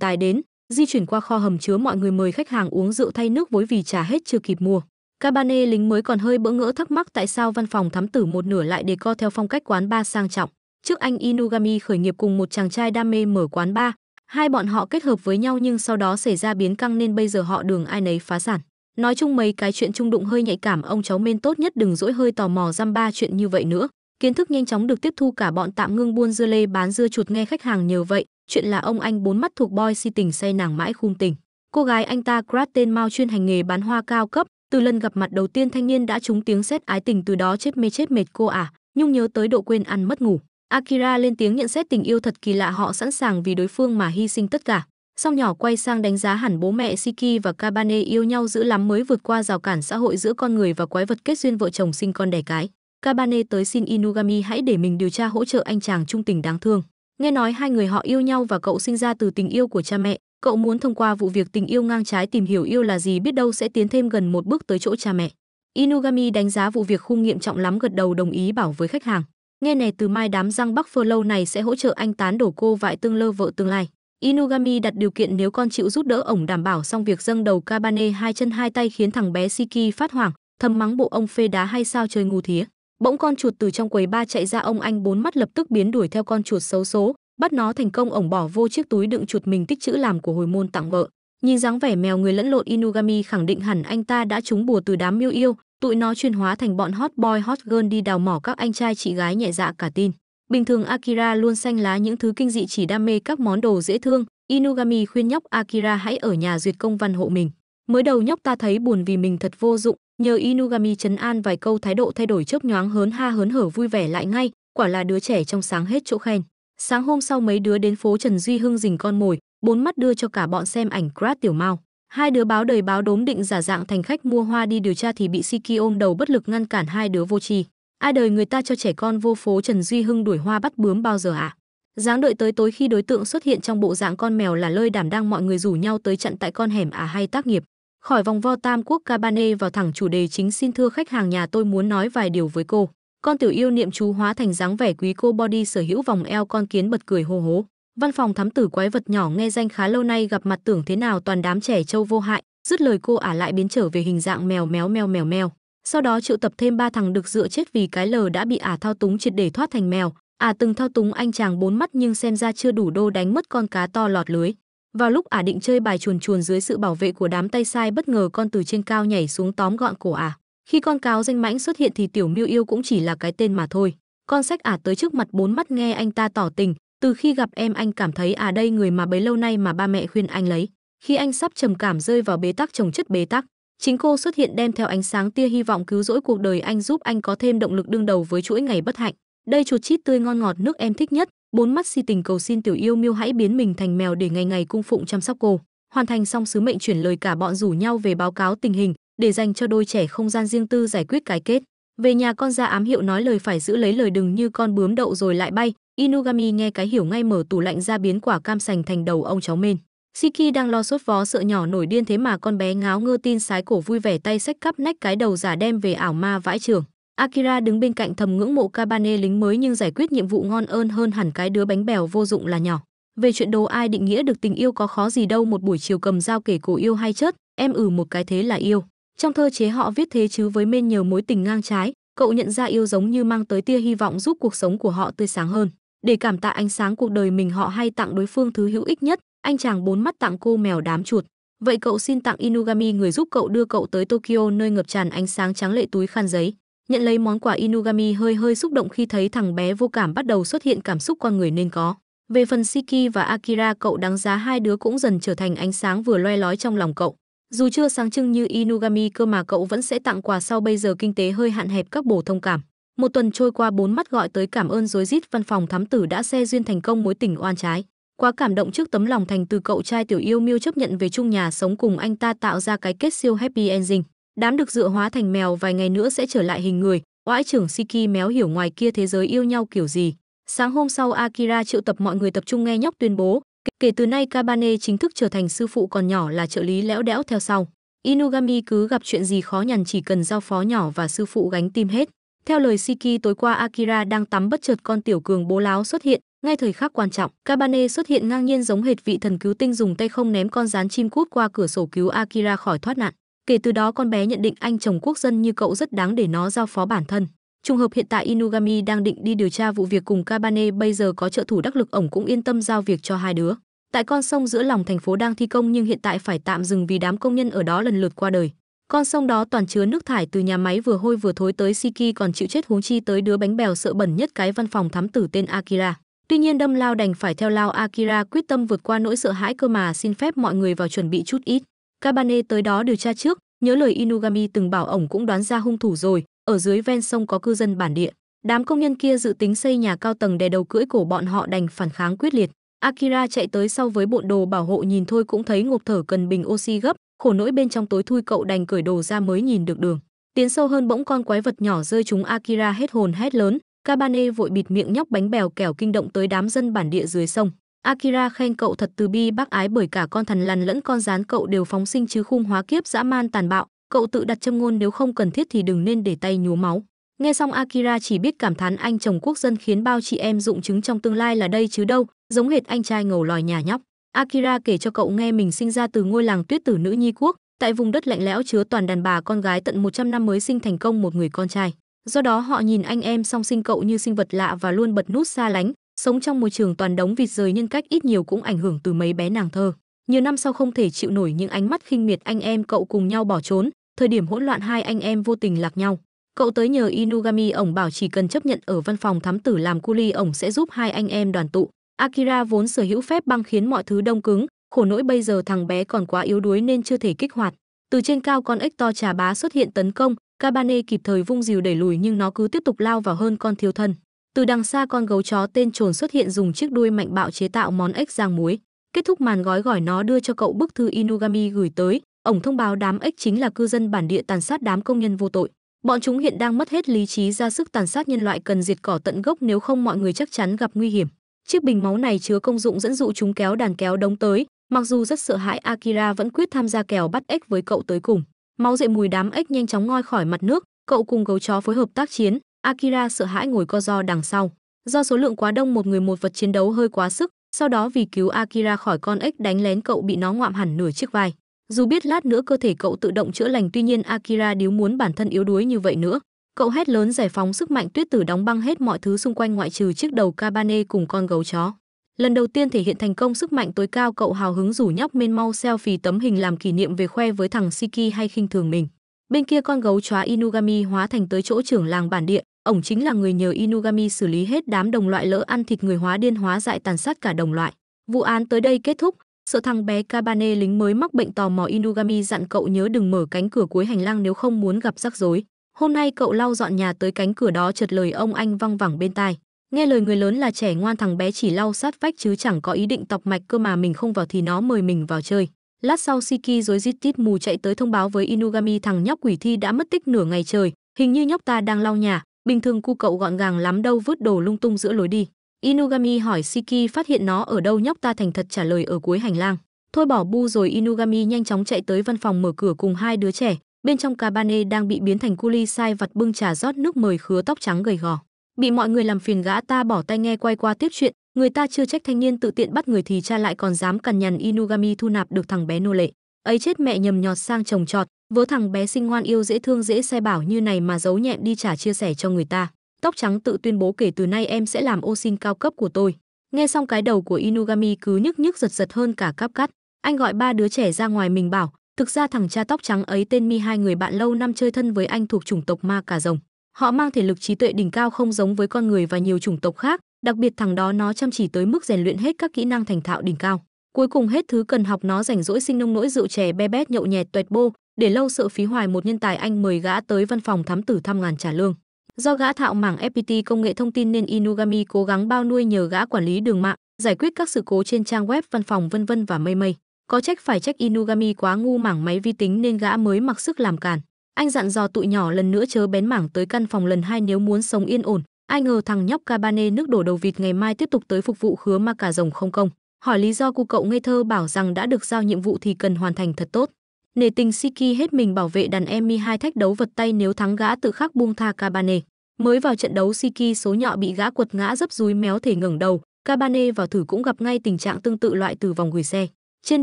tài đến, di chuyển qua kho hầm chứa mọi người mời khách hàng uống rượu thay nước vối vì trà hết chưa kịp mua. Kabane lính mới còn hơi bỡ ngỡ thắc mắc tại sao văn phòng thám tử một nửa lại decor theo phong cách quán bar sang trọng. Trước anh Inugami khởi nghiệp cùng một chàng trai đam mê mở quán bar, hai bọn họ kết hợp với nhau nhưng sau đó xảy ra biến căng nên bây giờ họ đường ai nấy phá sản. Nói chung mấy cái chuyện chung đụng hơi nhạy cảm, ông cháu men tốt nhất đừng dỗi hơi tò mò dăm ba chuyện như vậy nữa. Kiến thức nhanh chóng được tiếp thu, cả bọn tạm ngưng buôn dưa lê bán dưa chuột nghe khách hàng nhờ vậy. Chuyện là ông anh bốn mắt thuộc boy si tình say nàng mãi khung tình. Cô gái anh ta Grad tên Mao chuyên hành nghề bán hoa cao cấp. Từ lần gặp mặt đầu tiên thanh niên đã trúng tiếng sét ái tình, từ đó chết mệt cô à, nhung nhớ tới độ quên ăn mất ngủ. Akira lên tiếng nhận xét tình yêu thật kỳ lạ, họ sẵn sàng vì đối phương mà hy sinh tất cả. Sau nhỏ quay sang đánh giá hẳn bố mẹ Shiki và Kabane yêu nhau dữ lắm mới vượt qua rào cản xã hội giữa con người và quái vật, kết duyên vợ chồng sinh con đẻ cái. Kabane tới xin Inugami hãy để mình điều tra hỗ trợ anh chàng trung tình đáng thương. Nghe nói hai người họ yêu nhau và cậu sinh ra từ tình yêu của cha mẹ. Cậu muốn thông qua vụ việc tình yêu ngang trái tìm hiểu yêu là gì, biết đâu sẽ tiến thêm gần một bước tới chỗ cha mẹ. Inugami đánh giá vụ việc khung nghiệm trọng lắm, gật đầu đồng ý bảo với khách hàng. Nghe này từ mai đám răng Bắc Phơ lâu này sẽ hỗ trợ anh tán đổ cô vại tương lơ vợ tương lai. Inugami đặt điều kiện nếu con chịu giúp đỡ ổng đảm bảo xong việc dâng đầu Kabane hai chân hai tay, khiến thằng bé Shiki phát hoảng, thầm mắng bộ ông phê đá hay sao chơi ngu thía. Bỗng con chuột từ trong quầy ba chạy ra, ông anh bốn mắt lập tức biến đuổi theo con chuột xấu số, bắt nó thành công. Ổng bỏ vô chiếc túi đựng chuột mình tích trữ làm của hồi môn tặng vợ. Nhìn dáng vẻ mèo người lẫn lộn, Inugami khẳng định hẳn anh ta đã trúng bùa từ đám miêu yêu, tụi nó chuyên hóa thành bọn hot boy hot girl đi đào mỏ các anh trai chị gái nhẹ dạ cả tin. Bình thường Akira luôn xanh lá những thứ kinh dị, chỉ đam mê các món đồ dễ thương. Inugami khuyên nhóc Akira hãy ở nhà duyệt công văn hộ mình. Mới đầu nhóc ta thấy buồn vì mình thật vô dụng, nhờ Inugami trấn an vài câu thái độ thay đổi chớp nhoáng, hớn ha hớn hở vui vẻ lại ngay, quả là đứa trẻ trong sáng hết chỗ khen. Sáng hôm sau mấy đứa đến phố Trần Duy Hưng rình con mồi, bốn mắt đưa cho cả bọn xem ảnh Grad tiểu mao. Hai đứa báo đời báo đốm định giả dạng thành khách mua hoa đi điều tra thì bị Shiki ôm đầu bất lực ngăn cản, hai đứa vô tri. Ai đời người ta cho trẻ con vô phố Trần Duy Hưng đuổi hoa bắt bướm bao giờ ạ? Dáng đợi tới tối khi đối tượng xuất hiện trong bộ dạng con mèo là lơi đảm đang, mọi người rủ nhau tới chặn tại con hẻm à hay tác nghiệp. Khỏi vòng vo tam quốc Kabane vào thẳng chủ đề chính, xin thưa khách hàng nhà tôi muốn nói vài điều với cô. Con tiểu yêu niệm chú hóa thành dáng vẻ quý cô body sở hữu vòng eo con kiến bật cười hô hố. Văn phòng thám tử quái vật nhỏ nghe danh khá lâu nay gặp mặt tưởng thế nào toàn đám trẻ trâu vô hại, dứt lời cô ả lại biến trở về hình dạng mèo méo mèo mèo mèo. Sau đó triệu tập thêm ba thằng được dựa chết vì cái lờ đã bị ả thao túng triệt để thoát thành mèo. Ả từng thao túng anh chàng bốn mắt nhưng xem ra chưa đủ đô, đánh mất con cá to lọt lưới. Vào lúc ả định chơi bài chuồn chuồn dưới sự bảo vệ của đám tay sai, bất ngờ con từ trên cao nhảy xuống tóm gọn cổ ả. Khi con cáo danh mãnh xuất hiện thì tiểu miêu yêu cũng chỉ là cái tên mà thôi. Con sách ả tới trước mặt bốn mắt, nghe anh ta tỏ tình, từ khi gặp em anh cảm thấy ả đây người mà bấy lâu nay mà ba mẹ khuyên anh lấy. Khi anh sắp trầm cảm rơi vào bế tắc chồng chất bế tắc, chính cô xuất hiện đem theo ánh sáng tia hy vọng cứu rỗi cuộc đời anh, giúp anh có thêm động lực đương đầu với chuỗi ngày bất hạnh. Đây chuột chít tươi ngon ngọt nước em thích nhất, bốn mắt si tình cầu xin tiểu yêu miêu hãy biến mình thành mèo để ngày ngày cung phụng chăm sóc cô. Hoàn thành xong sứ mệnh chuyển lời, cả bọn rủ nhau về báo cáo tình hình để dành cho đôi trẻ không gian riêng tư giải quyết cái kết. Về nhà con ra ám hiệu nói lời phải giữ lấy lời, đừng như con bướm đậu rồi lại bay. Inugami nghe cái hiểu ngay, mở tủ lạnh ra biến quả cam sành thành đầu ông cháu men. Shiki đang lo sốt vó sợ nhỏ nổi điên, thế mà con bé ngáo ngơ tin sái cổ vui vẻ tay xách cắp nách cái đầu giả đem về ảo ma vãi trường. Akira đứng bên cạnh thầm ngưỡng mộ Kabane lính mới nhưng giải quyết nhiệm vụ ngon ơn hơn hẳn cái đứa bánh bèo vô dụng là nhỏ. Về chuyện đồ ai định nghĩa được tình yêu có khó gì đâu, một buổi chiều cầm dao kể cổ yêu hay chết, em một cái thế là yêu. Trong thơ chế họ viết thế chứ với men nhờ mối tình ngang trái, cậu nhận ra yêu giống như mang tới tia hy vọng giúp cuộc sống của họ tươi sáng hơn. Để cảm tạ ánh sáng cuộc đời mình, họ hay tặng đối phương thứ hữu ích nhất, anh chàng bốn mắt tặng cô mèo đám chuột. Vậy cậu xin tặng Inugami người giúp cậu đưa cậu tới Tokyo nơi ngập tràn ánh sáng trắng lệ túi khăn giấy. Nhận lấy món quà Inugami hơi xúc động khi thấy thằng bé vô cảm bắt đầu xuất hiện cảm xúc con người nên có. Về phần Shiki và Akira, cậu đáng giá hai đứa cũng dần trở thành ánh sáng vừa loe lói trong lòng cậu. Dù chưa sáng trưng như Inugami cơ mà cậu vẫn sẽ tặng quà sau, bây giờ kinh tế hơi hạn hẹp các bổ thông cảm. Một tuần trôi qua, bốn mắt gọi tới cảm ơn rối rít, văn phòng thám tử đã xe duyên thành công mối tình oan trái. Quá cảm động trước tấm lòng thành từ cậu trai Tiểu Yêu Miêu chấp nhận về chung nhà sống cùng anh ta, tạo ra cái kết siêu happy ending. Đám được dựa hóa thành mèo vài ngày nữa sẽ trở lại hình người. Oãi trưởng Shiki méo hiểu ngoài kia thế giới yêu nhau kiểu gì. Sáng hôm sau, Akira triệu tập mọi người tập trung nghe nhóc tuyên bố, kể từ nay Kabane chính thức trở thành sư phụ, còn nhỏ là trợ lý lẽo đẽo theo sau. Inugami cứ gặp chuyện gì khó nhằn chỉ cần giao phó nhỏ và sư phụ gánh tim hết. Theo lời Shiki, tối qua Akira đang tắm bất chợt con tiểu cường bố láo xuất hiện. Ngay thời khắc quan trọng, Kabane xuất hiện ngang nhiên giống hệt vị thần cứu tinh dùng tay không ném con rán chim cút qua cửa sổ cứu Akira khỏi thoát nạn. Kể từ đó con bé nhận định anh chồng quốc dân như cậu rất đáng để nó giao phó bản thân. Trùng hợp hiện tại Inugami đang định đi điều tra vụ việc cùng Kabane, bây giờ có trợ thủ đắc lực ổng cũng yên tâm giao việc cho hai đứa. Tại con sông giữa lòng thành phố đang thi công nhưng hiện tại phải tạm dừng vì đám công nhân ở đó lần lượt qua đời. Con sông đó toàn chứa nước thải từ nhà máy, vừa hôi vừa thối, tới Shiki còn chịu chết huống chi tới đứa bánh bèo sợ bẩn nhất cái văn phòng thám tử tên Akira. Tuy nhiên đâm lao đành phải theo lao, Akira quyết tâm vượt qua nỗi sợ hãi cơ mà xin phép mọi người vào chuẩn bị chút ít. Kabane tới đó điều tra trước, nhớ lời Inugami từng bảo ổng cũng đoán ra hung thủ rồi, ở dưới ven sông có cư dân bản địa. Đám công nhân kia dự tính xây nhà cao tầng, đè đầu cưỡi cổ bọn họ đành phản kháng quyết liệt. Akira chạy tới sau với bộ đồ bảo hộ, nhìn thôi cũng thấy ngộp thở cần bình oxy gấp, khổ nỗi bên trong tối thui, cậu đành cởi đồ ra mới nhìn được đường. Tiến sâu hơn bỗng con quái vật nhỏ rơi trúng Akira, hết hồn hét lớn. Kabane vội bịt miệng nhóc bánh bèo kẻo kinh động tới đám dân bản địa dưới sông. Akira khen cậu thật từ bi bác ái, bởi cả con thằn lằn lẫn con rán cậu đều phóng sinh chứ khung hóa kiếp dã man tàn bạo, cậu tự đặt châm ngôn nếu không cần thiết thì đừng nên để tay nhúa máu. Nghe xong Akira chỉ biết cảm thán anh chồng quốc dân khiến bao chị em rụng trứng trong tương lai là đây chứ đâu, giống hệt anh trai ngầu lòi nhà nhóc. Akira kể cho cậu nghe mình sinh ra từ ngôi làng tuyết tử nữ nhi quốc, tại vùng đất lạnh lẽo chứa toàn đàn bà con gái, tận 100 năm mới sinh thành công một người con trai. Do đó họ nhìn anh em song sinh cậu như sinh vật lạ và luôn bật nút xa lánh, sống trong môi trường toàn đống vịt rời, nhân cách ít nhiều cũng ảnh hưởng từ mấy bé nàng thơ. Nhiều năm sau không thể chịu nổi những ánh mắt khinh miệt anh em cậu, cùng nhau bỏ trốn. Thời điểm hỗn loạn hai anh em vô tình lạc nhau. Cậu tới nhờ Inugami, ổng bảo chỉ cần chấp nhận ở văn phòng thám tử làm culi ổng sẽ giúp hai anh em đoàn tụ. Akira vốn sở hữu phép băng khiến mọi thứ đông cứng, khổ nỗi bây giờ thằng bé còn quá yếu đuối nên chưa thể kích hoạt. Từ trên cao con ếch to trà bá xuất hiện tấn công, Kabane kịp thời vung dìu đẩy lùi nhưng nó cứ tiếp tục lao vào hơn con thiếu thân. Từ đằng xa con gấu chó tên Trồn xuất hiện, dùng chiếc đuôi mạnh bạo chế tạo món ếch rang muối. Kết thúc màn gói gỏi, nó đưa cho cậu bức thư Inugami gửi tới, ổng thông báo đám ếch chính là cư dân bản địa tàn sát đám công nhân vô tội. Bọn chúng hiện đang mất hết lý trí ra sức tàn sát nhân loại, cần diệt cỏ tận gốc nếu không mọi người chắc chắn gặp nguy hiểm. Chiếc bình máu này chứa công dụng dẫn dụ chúng kéo đàn kéo đống tới, mặc dù rất sợ hãi Akira vẫn quyết tham gia kèo bắt ếch với cậu tới cùng. Máu dậy mùi, đám ếch nhanh chóng ngoi khỏi mặt nước, cậu cùng gấu chó phối hợp tác chiến, Akira sợ hãi ngồi co ro đằng sau. Do số lượng quá đông, một người một vật chiến đấu hơi quá sức, sau đó vì cứu Akira khỏi con ếch đánh lén, cậu bị nó ngoạm hẳn nửa chiếc vai. Dù biết lát nữa cơ thể cậu tự động chữa lành, tuy nhiên Akira điếu muốn bản thân yếu đuối như vậy nữa. Cậu hét lớn giải phóng sức mạnh tuyết tử, đóng băng hết mọi thứ xung quanh ngoại trừ chiếc đầu Kabane cùng con gấu chó. Lần đầu tiên thể hiện thành công sức mạnh tối cao, cậu hào hứng rủ nhóc men mau selfie tấm hình làm kỷ niệm về khoe với thằng Shiki hay khinh thường mình. Bên kia con gấu chó Inugami hóa thành tới chỗ trưởng làng bản địa, ổng chính là người nhờ Inugami xử lý hết đám đồng loại lỡ ăn thịt người, hóa điên hóa dại tàn sát cả đồng loại. Vụ án tới đây kết thúc, sợ thằng bé Kabane lính mới mắc bệnh tò mò, Inugami dặn cậu nhớ đừng mở cánh cửa cuối hành lang nếu không muốn gặp rắc rối. Hôm nay cậu lau dọn nhà tới cánh cửa đó chợt lời ông anh văng vẳng bên tai. Nghe lời người lớn là trẻ ngoan, thằng bé chỉ lau sát vách chứ chẳng có ý định tọc mạch cơ mà, mình không vào thì nó mời mình vào chơi. Lát sau Shiki rối rít tít mù chạy tới thông báo với Inugami thằng nhóc quỷ thi đã mất tích nửa ngày trời, hình như nhóc ta đang lau nhà, bình thường cu cậu gọn gàng lắm đâu, vứt đồ lung tung giữa lối đi. Inugami hỏi Shiki phát hiện nó ở đâu, nhóc ta thành thật trả lời ở cuối hành lang. Thôi bỏ bu rồi, Inugami nhanh chóng chạy tới văn phòng mở cửa cùng hai đứa trẻ, bên trong Kabane đang bị biến thành culi sai vặt bưng trà rót nước mời khứa tóc trắng gầy gò. Bị mọi người làm phiền, gã ta bỏ tay nghe quay qua tiếp chuyện, người ta chưa trách thanh niên tự tiện bắt người thì cha lại còn dám cằn nhằn Inugami thu nạp được thằng bé nô lệ. Ấy chết mẹ, nhầm nhọt sang chồng trọt, vớ thằng bé xinh ngoan yêu dễ thương dễ sai bảo như này mà giấu nhẹm đi trả chia sẻ cho người ta. Tóc trắng tự tuyên bố kể từ nay em sẽ làm ô xin cao cấp của tôi. Nghe xong cái đầu của Inugami cứ nhức nhức giật giật hơn cả cáp cắt. Anh gọi ba đứa trẻ ra ngoài mình bảo, thực ra thằng cha tóc trắng ấy tên Mihai, người bạn lâu năm chơi thân với anh thuộc chủng tộc ma cà rồng. Họ mang thể lực trí tuệ đỉnh cao không giống với con người và nhiều chủng tộc khác, đặc biệt thằng đó nó chăm chỉ tới mức rèn luyện hết các kỹ năng thành thạo đỉnh cao. Cuối cùng hết thứ cần học nó rảnh rỗi sinh nông nỗi rượu chè be bét nhậu nhẹt tuệt bô, để lâu sợ phí hoài một nhân tài, anh mời gã tới văn phòng thám tử thăm ngàn trả lương. Do gã thạo mảng FPT công nghệ thông tin nên Inugami cố gắng bao nuôi nhờ gã quản lý đường mạng, giải quyết các sự cố trên trang web văn phòng vân vân và mây mây. Có trách phải trách Inugami quá ngu mảng máy vi tính nên gã mới mặc sức làm cản. Anh dặn dò tụi nhỏ lần nữa chớ bén mảng tới căn phòng lần hai nếu muốn sống yên ổn. Ai ngờ thằng nhóc Kabane nước đổ đầu vịt ngày mai tiếp tục tới phục vụ khứa ma cả rồng không công. Hỏi lý do cô cậu ngây thơ bảo rằng đã được giao nhiệm vụ thì cần hoàn thành thật tốt. Nể tình Shiki hết mình bảo vệ đàn em Mihai thách đấu vật tay nếu thắng gã tự khắc buông tha Kabane. Mới vào trận đấu Shiki số nhọ bị gã quật ngã dấp dúi méo thể ngẩng đầu. Kabane vào thử cũng gặp ngay tình trạng tương tự loại từ vòng gửi xe. Trên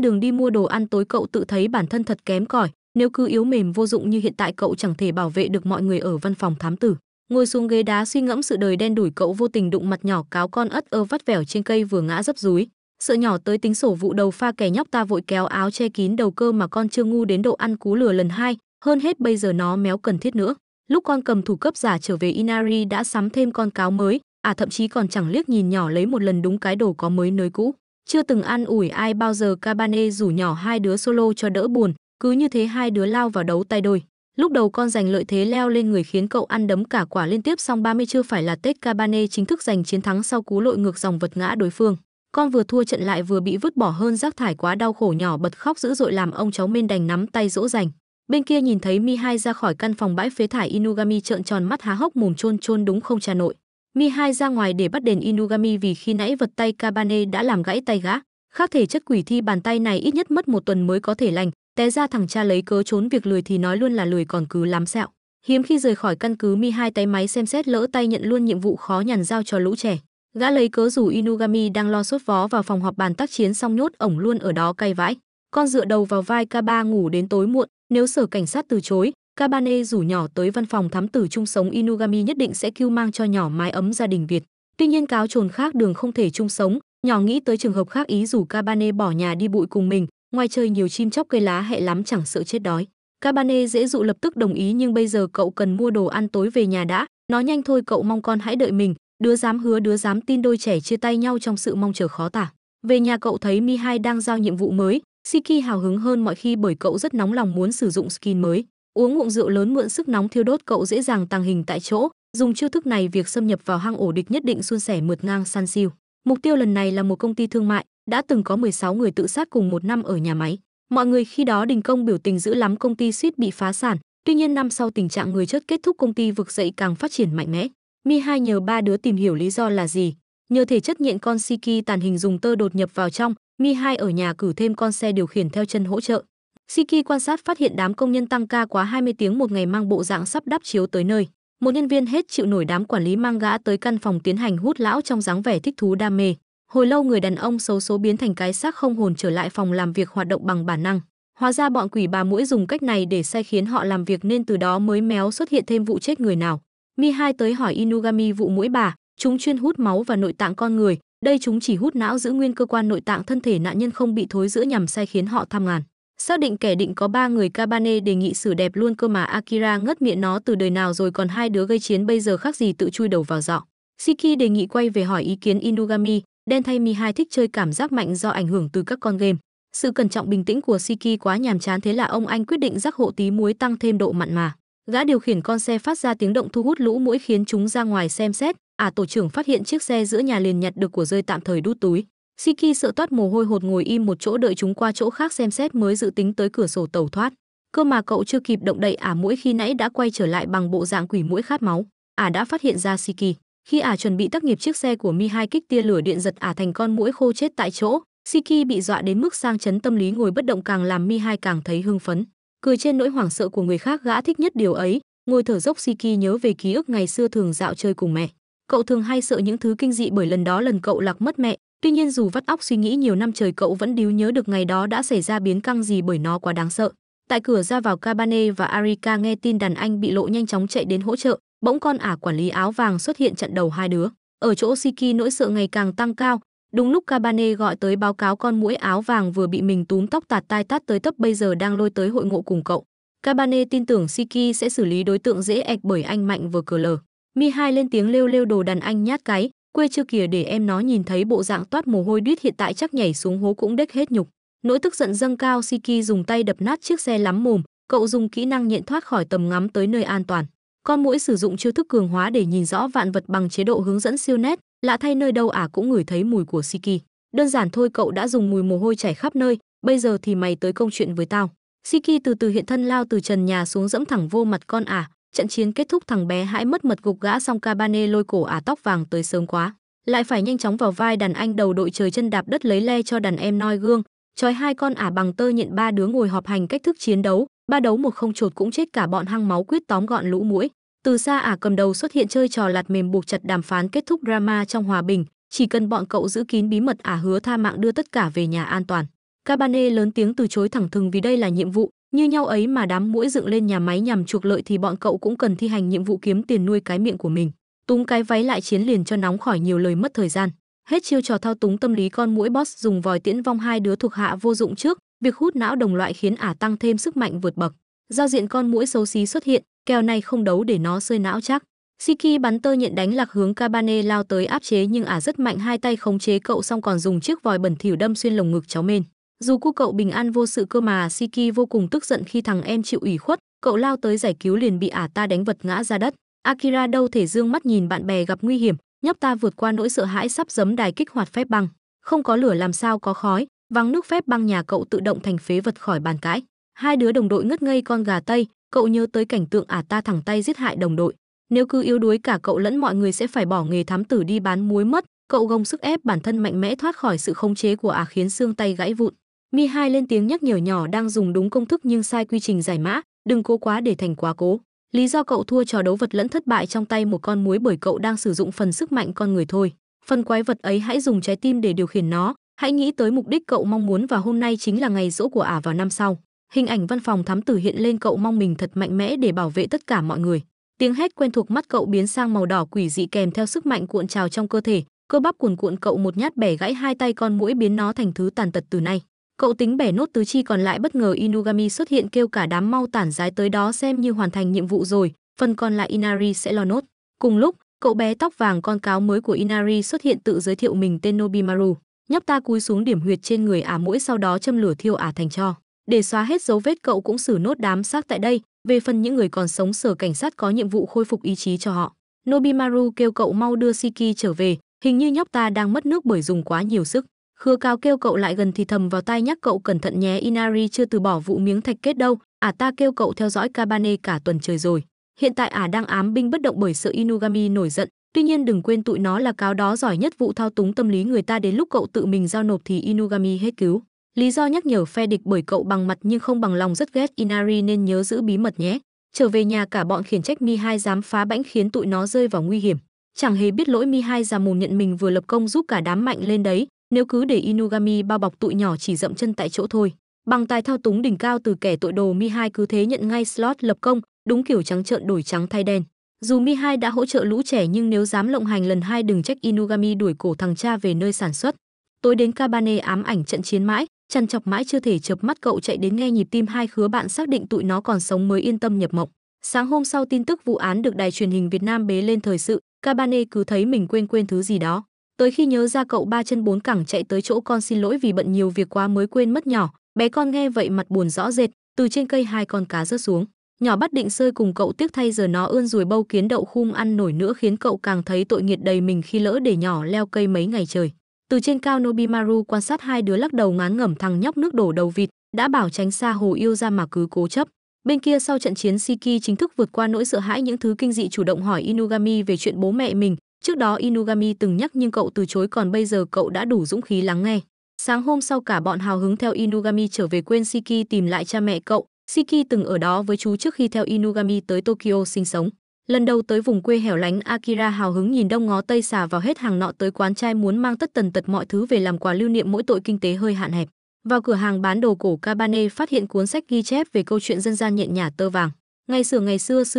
đường đi mua đồ ăn tối cậu tự thấy bản thân thật kém cỏi, nếu cứ yếu mềm vô dụng như hiện tại cậu chẳng thể bảo vệ được mọi người ở văn phòng thám tử. Ngồi xuống ghế đá suy ngẫm sự đời đen đủi cậu vô tình đụng mặt nhỏ cáo con ất ơ vắt vẻo trên cây vừa ngã dấp dúi. Sợ nhỏ tới tính sổ vụ đầu pha kẻ nhóc ta vội kéo áo che kín đầu cơ mà con chưa ngu đến độ ăn cú lừa lần hai, hơn hết bây giờ nó méo cần thiết nữa. Lúc con cầm thủ cấp giả trở về Inari đã sắm thêm con cáo mới, thậm chí còn chẳng liếc nhìn nhỏ lấy một lần đúng cái đồ có mới nới cũ. Chưa từng an ủi ai bao giờ Kabane rủ nhỏ hai đứa solo cho đỡ buồn, cứ như thế hai đứa lao vào đấu tay đôi. Lúc đầu con giành lợi thế leo lên người khiến cậu ăn đấm cả quả liên tiếp xong 30 chưa phải là Tết Kabane chính thức giành chiến thắng sau cú lội ngược dòng vật ngã đối phương. Con vừa thua trận lại vừa bị vứt bỏ hơn rác thải quá đau khổ nhỏ bật khóc dữ dội làm ông cháu Mên đành nắm tay dỗ dành. Bên kia nhìn thấy Mihai ra khỏi căn phòng bãi phế thải Inugami trợn tròn mắt há hốc mồm chôn chôn đúng không cha nội. Mihai ra ngoài để bắt đền Inugami vì khi nãy vật tay Kabane đã làm gãy tay gã. Khác thể chất quỷ thi bàn tay này ít nhất mất một tuần mới có thể lành. Té ra thằng cha lấy cớ trốn việc lười thì nói luôn là lười còn cứ lắm sẹo. Hiếm khi rời khỏi căn cứ Mihai tay máy xem xét lỡ tay nhận luôn nhiệm vụ khó nhằn giao cho lũ trẻ. Gã lấy cớ rủ Inugami đang lo sốt vó vào phòng họp bàn tác chiến xong nhốt ổng luôn ở đó cay vãi. Con dựa đầu vào vai Kaba ngủ đến tối muộn, nếu sở cảnh sát từ chối, Kabane rủ nhỏ tới văn phòng thám tử chung sống Inugami nhất định sẽ cưu mang cho nhỏ mái ấm gia đình Việt. Tuy nhiên cáo trồn khác đường không thể chung sống, nhỏ nghĩ tới trường hợp khác ý rủ Kabane bỏ nhà đi bụi cùng mình, ngoài chơi nhiều chim chóc cây lá hẹ lắm chẳng sợ chết đói. Kabane dễ dụ lập tức đồng ý nhưng bây giờ cậu cần mua đồ ăn tối về nhà đã, nói nhanh thôi cậu mong con hãy đợi mình, đứa dám hứa đứa dám tin đôi trẻ chia tay nhau trong sự mong chờ khó tả. Về nhà cậu thấy Mihai đang giao nhiệm vụ mới, Shiki hào hứng hơn mọi khi bởi cậu rất nóng lòng muốn sử dụng skin mới. Uống ngụm rượu lớn mượn sức nóng thiêu đốt cậu dễ dàng tàng hình tại chỗ, dùng chiêu thức này việc xâm nhập vào hang ổ địch nhất định suôn sẻ mượt ngang san siêu. Mục tiêu lần này là một công ty thương mại, đã từng có 16 người tự sát cùng một năm ở nhà máy. Mọi người khi đó đình công biểu tình dữ lắm công ty suýt bị phá sản, tuy nhiên năm sau tình trạng người chết kết thúc công ty vực dậy càng phát triển mạnh mẽ. Mihai nhờ ba đứa tìm hiểu lý do là gì, nhờ thể chất nhện con Shiki tàn hình dùng tơ đột nhập vào trong, Mihai ở nhà cử thêm con xe điều khiển theo chân hỗ trợ. Shiki quan sát phát hiện đám công nhân tăng ca quá 20 tiếng một ngày mang bộ dạng sắp đắp chiếu tới nơi. Một nhân viên hết chịu nổi đám quản lý mang gã tới căn phòng tiến hành hút lão trong dáng vẻ thích thú đam mê. Hồi lâu người đàn ông xấu số biến thành cái xác không hồn trở lại phòng làm việc hoạt động bằng bản năng. Hóa ra bọn quỷ bà muỗi dùng cách này để sai khiến họ làm việc nên từ đó mới méo xuất hiện thêm vụ chết người nào. Mihai tới hỏi Inugami vụ muỗi bà, chúng chuyên hút máu và nội tạng con người, đây chúng chỉ hút não giữ nguyên cơ quan nội tạng thân thể nạn nhân không bị thối rữa nhằm sai khiến họ tham ngàn. Xác định kẻ định có 3 người Kabane đề nghị xử đẹp luôn cơ mà Akira ngất miệng nó từ đời nào rồi còn hai đứa gây chiến bây giờ khác gì tự chui đầu vào giọ. Shiki đề nghị quay về hỏi ý kiến Inugami, đen thay Mihai thích chơi cảm giác mạnh do ảnh hưởng từ các con game. Sự cẩn trọng bình tĩnh của Shiki quá nhàm chán thế là ông anh quyết định rắc hộ tí muối tăng thêm độ mặn mà. Gã điều khiển con xe phát ra tiếng động thu hút lũ muỗi khiến chúng ra ngoài xem xét, tổ trưởng phát hiện chiếc xe giữa nhà liền nhặt được của rơi tạm thời đút túi. Shiki sợ toát mồ hôi hột ngồi im một chỗ đợi chúng qua chỗ khác xem xét mới dự tính tới cửa sổ tẩu thoát. Cơ mà cậu chưa kịp động đậy muỗi khi nãy đã quay trở lại bằng bộ dạng quỷ muỗi khát máu. Đã phát hiện ra Shiki. Khi chuẩn bị tác nghiệp chiếc xe của Mihai kích tia lửa điện giật thành con muỗi khô chết tại chỗ, Shiki bị dọa đến mức sang chấn tâm lý ngồi bất động càng làm Mihai càng thấy hưng phấn. Cười trên nỗi hoảng sợ của người khác gã thích nhất điều ấy, ngồi thở dốc Shiki nhớ về ký ức ngày xưa thường dạo chơi cùng mẹ. Cậu thường hay sợ những thứ kinh dị bởi lần cậu lạc mất mẹ. Tuy nhiên dù vắt óc suy nghĩ nhiều năm trời cậu vẫn díu nhớ được ngày đó đã xảy ra biến căng gì bởi nó quá đáng sợ. Tại cửa ra vào Kabane và Arika nghe tin đàn anh bị lộ nhanh chóng chạy đến hỗ trợ, bỗng con quản lý áo vàng xuất hiện chặn đầu hai đứa. Ở chỗ Shiki nỗi sợ ngày càng tăng cao, đúng lúc Kabane gọi tới báo cáo con muỗi áo vàng vừa bị mình túm tóc tạt tai tát tới tấp bây giờ đang lôi tới hội ngộ cùng cậu. Kabane tin tưởng Shiki sẽ xử lý đối tượng dễ ạch bởi anh mạnh vừa cờ lờ. Mihai lên tiếng lêu lêu đồ đàn anh nhát cái. Quê chưa kìa để em nó nhìn thấy bộ dạng toát mồ hôi đít hiện tại chắc nhảy xuống hố cũng đếch hết nhục. Nỗi tức giận dâng cao Shiki dùng tay đập nát chiếc xe lắm mồm, cậu dùng kỹ năng nhện thoát khỏi tầm ngắm tới nơi an toàn. Con muỗi sử dụng chiêu thức cường hóa để nhìn rõ vạn vật bằng chế độ hướng dẫn siêu nét, lạ thay nơi đâu cũng ngửi thấy mùi của Shiki. Đơn giản thôi, cậu đã dùng mùi mồ hôi chảy khắp nơi, bây giờ thì mày tới công chuyện với tao. Shiki từ từ hiện thân, lao từ trần nhà xuống dẫm thẳng vô mặt con ả. Trận chiến kết thúc, thằng bé hãi mất mật gục gã, xong Kabane lôi cổ ả tóc vàng tới sớm quá, lại phải nhanh chóng vào vai đàn anh đầu đội trời chân đạp đất lấy le cho đàn em noi gương. Trói hai con ả bằng tơ nhện, ba đứa ngồi họp hành cách thức chiến đấu, ba đấu một không chột cũng chết cả bọn, hăng máu quyết tóm gọn lũ muỗi. Từ xa ả cầm đầu xuất hiện chơi trò lạt mềm buộc chặt, đàm phán kết thúc drama trong hòa bình. Chỉ cần bọn cậu giữ kín bí mật, ả hứa tha mạng đưa tất cả về nhà an toàn. Kabane lớn tiếng từ chối thẳng thừng vì đây là nhiệm vụ, như nhau ấy mà đám muỗi dựng lên nhà máy nhằm trục lợi thì bọn cậu cũng cần thi hành nhiệm vụ kiếm tiền nuôi cái miệng của mình. Túm cái váy lại chiến liền cho nóng khỏi nhiều lời mất thời gian. Hết chiêu trò thao túng tâm lý con muỗi, boss dùng vòi tiễn vong hai đứa thuộc hạ vô dụng trước, việc hút não đồng loại khiến ả tăng thêm sức mạnh vượt bậc. Giao diện con muỗi xấu xí xuất hiện, kèo này không đấu để nó sơi não chắc. Shiki bắn tơ nhện đánh lạc hướng Kabane lao tới áp chế, nhưng ả rất mạnh, hai tay khống chế cậu xong còn dùng chiếc vòi bẩn thỉu đâm xuyên lồng ngực cháu mên. Dù cu cậu bình an vô sự cơ mà Shiki vô cùng tức giận khi thằng em chịu ủy khuất, cậu lao tới giải cứu liền bị ả ta đánh vật ngã ra đất. Akira đâu thể dương mắt nhìn bạn bè gặp nguy hiểm, nhấp ta vượt qua nỗi sợ hãi sắp giẫm đài, kích hoạt phép băng. Không có lửa làm sao có khói, vắng nước phép băng nhà cậu tự động thành phế vật khỏi bàn cãi. Hai đứa đồng đội ngất ngây con gà tây, cậu nhớ tới cảnh tượng ả ta thẳng tay giết hại đồng đội. Nếu cứ yếu đuối cả cậu lẫn mọi người sẽ phải bỏ nghề thám tử đi bán muối mất, cậu gồng sức ép bản thân mạnh mẽ thoát khỏi sự khống chế của ả khiến xương tay gãy vụn. Mihai lên tiếng nhắc nhở nhỏ đang dùng đúng công thức nhưng sai quy trình giải mã, đừng cố quá để thành quá cố. Lý do cậu thua trò đấu vật lẫn thất bại trong tay một con muỗi bởi cậu đang sử dụng phần sức mạnh con người thôi. Phần quái vật ấy hãy dùng trái tim để điều khiển nó, hãy nghĩ tới mục đích cậu mong muốn và hôm nay chính là ngày giỗ của ả vào năm sau. Hình ảnh văn phòng thám tử hiện lên, cậu mong mình thật mạnh mẽ để bảo vệ tất cả mọi người. Tiếng hét quen thuộc, mắt cậu biến sang màu đỏ quỷ dị kèm theo sức mạnh cuộn trào trong cơ thể, cơ bắp cuồn cuộn, cậu một nhát bẻ gãy hai tay con muỗi biến nó thành thứ tàn tật từ nay. Cậu tính bẻ nốt tứ chi còn lại, bất ngờ Inugami xuất hiện kêu cả đám mau tản rái tới đó, xem như hoàn thành nhiệm vụ rồi, phần còn lại Inari sẽ lo nốt. Cùng lúc, cậu bé tóc vàng con cáo mới của Inari xuất hiện tự giới thiệu mình tên Nobimaru, nhấp ta cúi xuống điểm huyệt trên người ả muỗi sau đó châm lửa thiêu ả thành tro. Để xóa hết dấu vết cậu cũng xử nốt đám xác tại đây, về phần những người còn sống sở cảnh sát có nhiệm vụ khôi phục ý chí cho họ. Nobimaru kêu cậu mau đưa Shiki trở về, hình như nhóc ta đang mất nước bởi dùng quá nhiều sức. Khứa Cao kêu cậu lại gần thì thầm vào tai nhắc cậu cẩn thận nhé, Inari chưa từ bỏ vụ miếng thạch kết đâu, ả ta kêu cậu theo dõi Kabane cả tuần trời rồi. Hiện tại ả đang ám binh bất động bởi sợ Inugami nổi giận, tuy nhiên đừng quên tụi nó là cáo đó giỏi nhất vụ thao túng tâm lý người ta, đến lúc cậu tự mình giao nộp thì Inugami hết cứu. Lý do nhắc nhở phe địch bởi cậu bằng mặt nhưng không bằng lòng rất ghét Inari nên nhớ giữ bí mật nhé. Trở về nhà cả bọn khiển trách Mihai dám phá bãnh khiến tụi nó rơi vào nguy hiểm. Chẳng hề biết lỗi, Mihai già mồm nhận mình vừa lập công giúp cả đám mạnh lên đấy. Nếu cứ để Inugami bao bọc tụi nhỏ chỉ dậm chân tại chỗ thôi. Bằng tài thao túng đỉnh cao từ kẻ tội đồ, Mihai cứ thế nhận ngay slot lập công, đúng kiểu trắng trợn đổi trắng thay đen. Dù Mihai đã hỗ trợ lũ trẻ nhưng nếu dám lộng hành lần hai đừng trách Inugami đuổi cổ thằng cha về nơi sản xuất. Tối đến Kabane ám ảnh trận chiến mãi, chằn chọc mãi chưa thể chợp mắt, cậu chạy đến nghe nhịp tim hai khứa bạn xác định tụi nó còn sống mới yên tâm nhập mộng. Sáng hôm sau tin tức vụ án được đài truyền hình Việt Nam bế lên thời sự, Kabane cứ thấy mình quên thứ gì đó. Tới khi nhớ ra cậu ba chân bốn cẳng chạy tới chỗ con xin lỗi vì bận nhiều việc quá mới quên mất nhỏ. Bé con nghe vậy mặt buồn rõ rệt, từ trên cây hai con cá rớt xuống. Nhỏ bắt định sơi cùng cậu, tiếc thay giờ nó ươn ruồi bâu kiến đậu khum ăn nổi nữa khiến cậu càng thấy tội nghiệt đầy mình khi lỡ để nhỏ leo cây mấy ngày trời. Từ trên cao Nobimaru quan sát hai đứa lắc đầu ngán ngẩm, thằng nhóc nước đổ đầu vịt, đã bảo tránh xa hồ yêu ra mà cứ cố chấp. Bên kia sau trận chiến Shiki chính thức vượt qua nỗi sợ hãi những thứ kinh dị, chủ động hỏi Inugami về chuyện bố mẹ mình. Trước đó Inugami từng nhắc nhưng cậu từ chối, còn bây giờ cậu đã đủ dũng khí lắng nghe. Sáng hôm sau cả bọn hào hứng theo Inugami trở về quê Shiki tìm lại cha mẹ cậu. Shiki từng ở đó với chú trước khi theo Inugami tới Tokyo sinh sống. Lần đầu tới vùng quê hẻo lánh, Akira hào hứng nhìn đông ngó tây xả vào hết hàng nọ tới quán trai, muốn mang tất tần tật mọi thứ về làm quà lưu niệm, mỗi tội kinh tế hơi hạn hẹp. Vào cửa hàng bán đồ cổ, Kabane phát hiện cuốn sách ghi chép về câu chuyện dân gian nhện nhả tơ vàng. Ngày xưa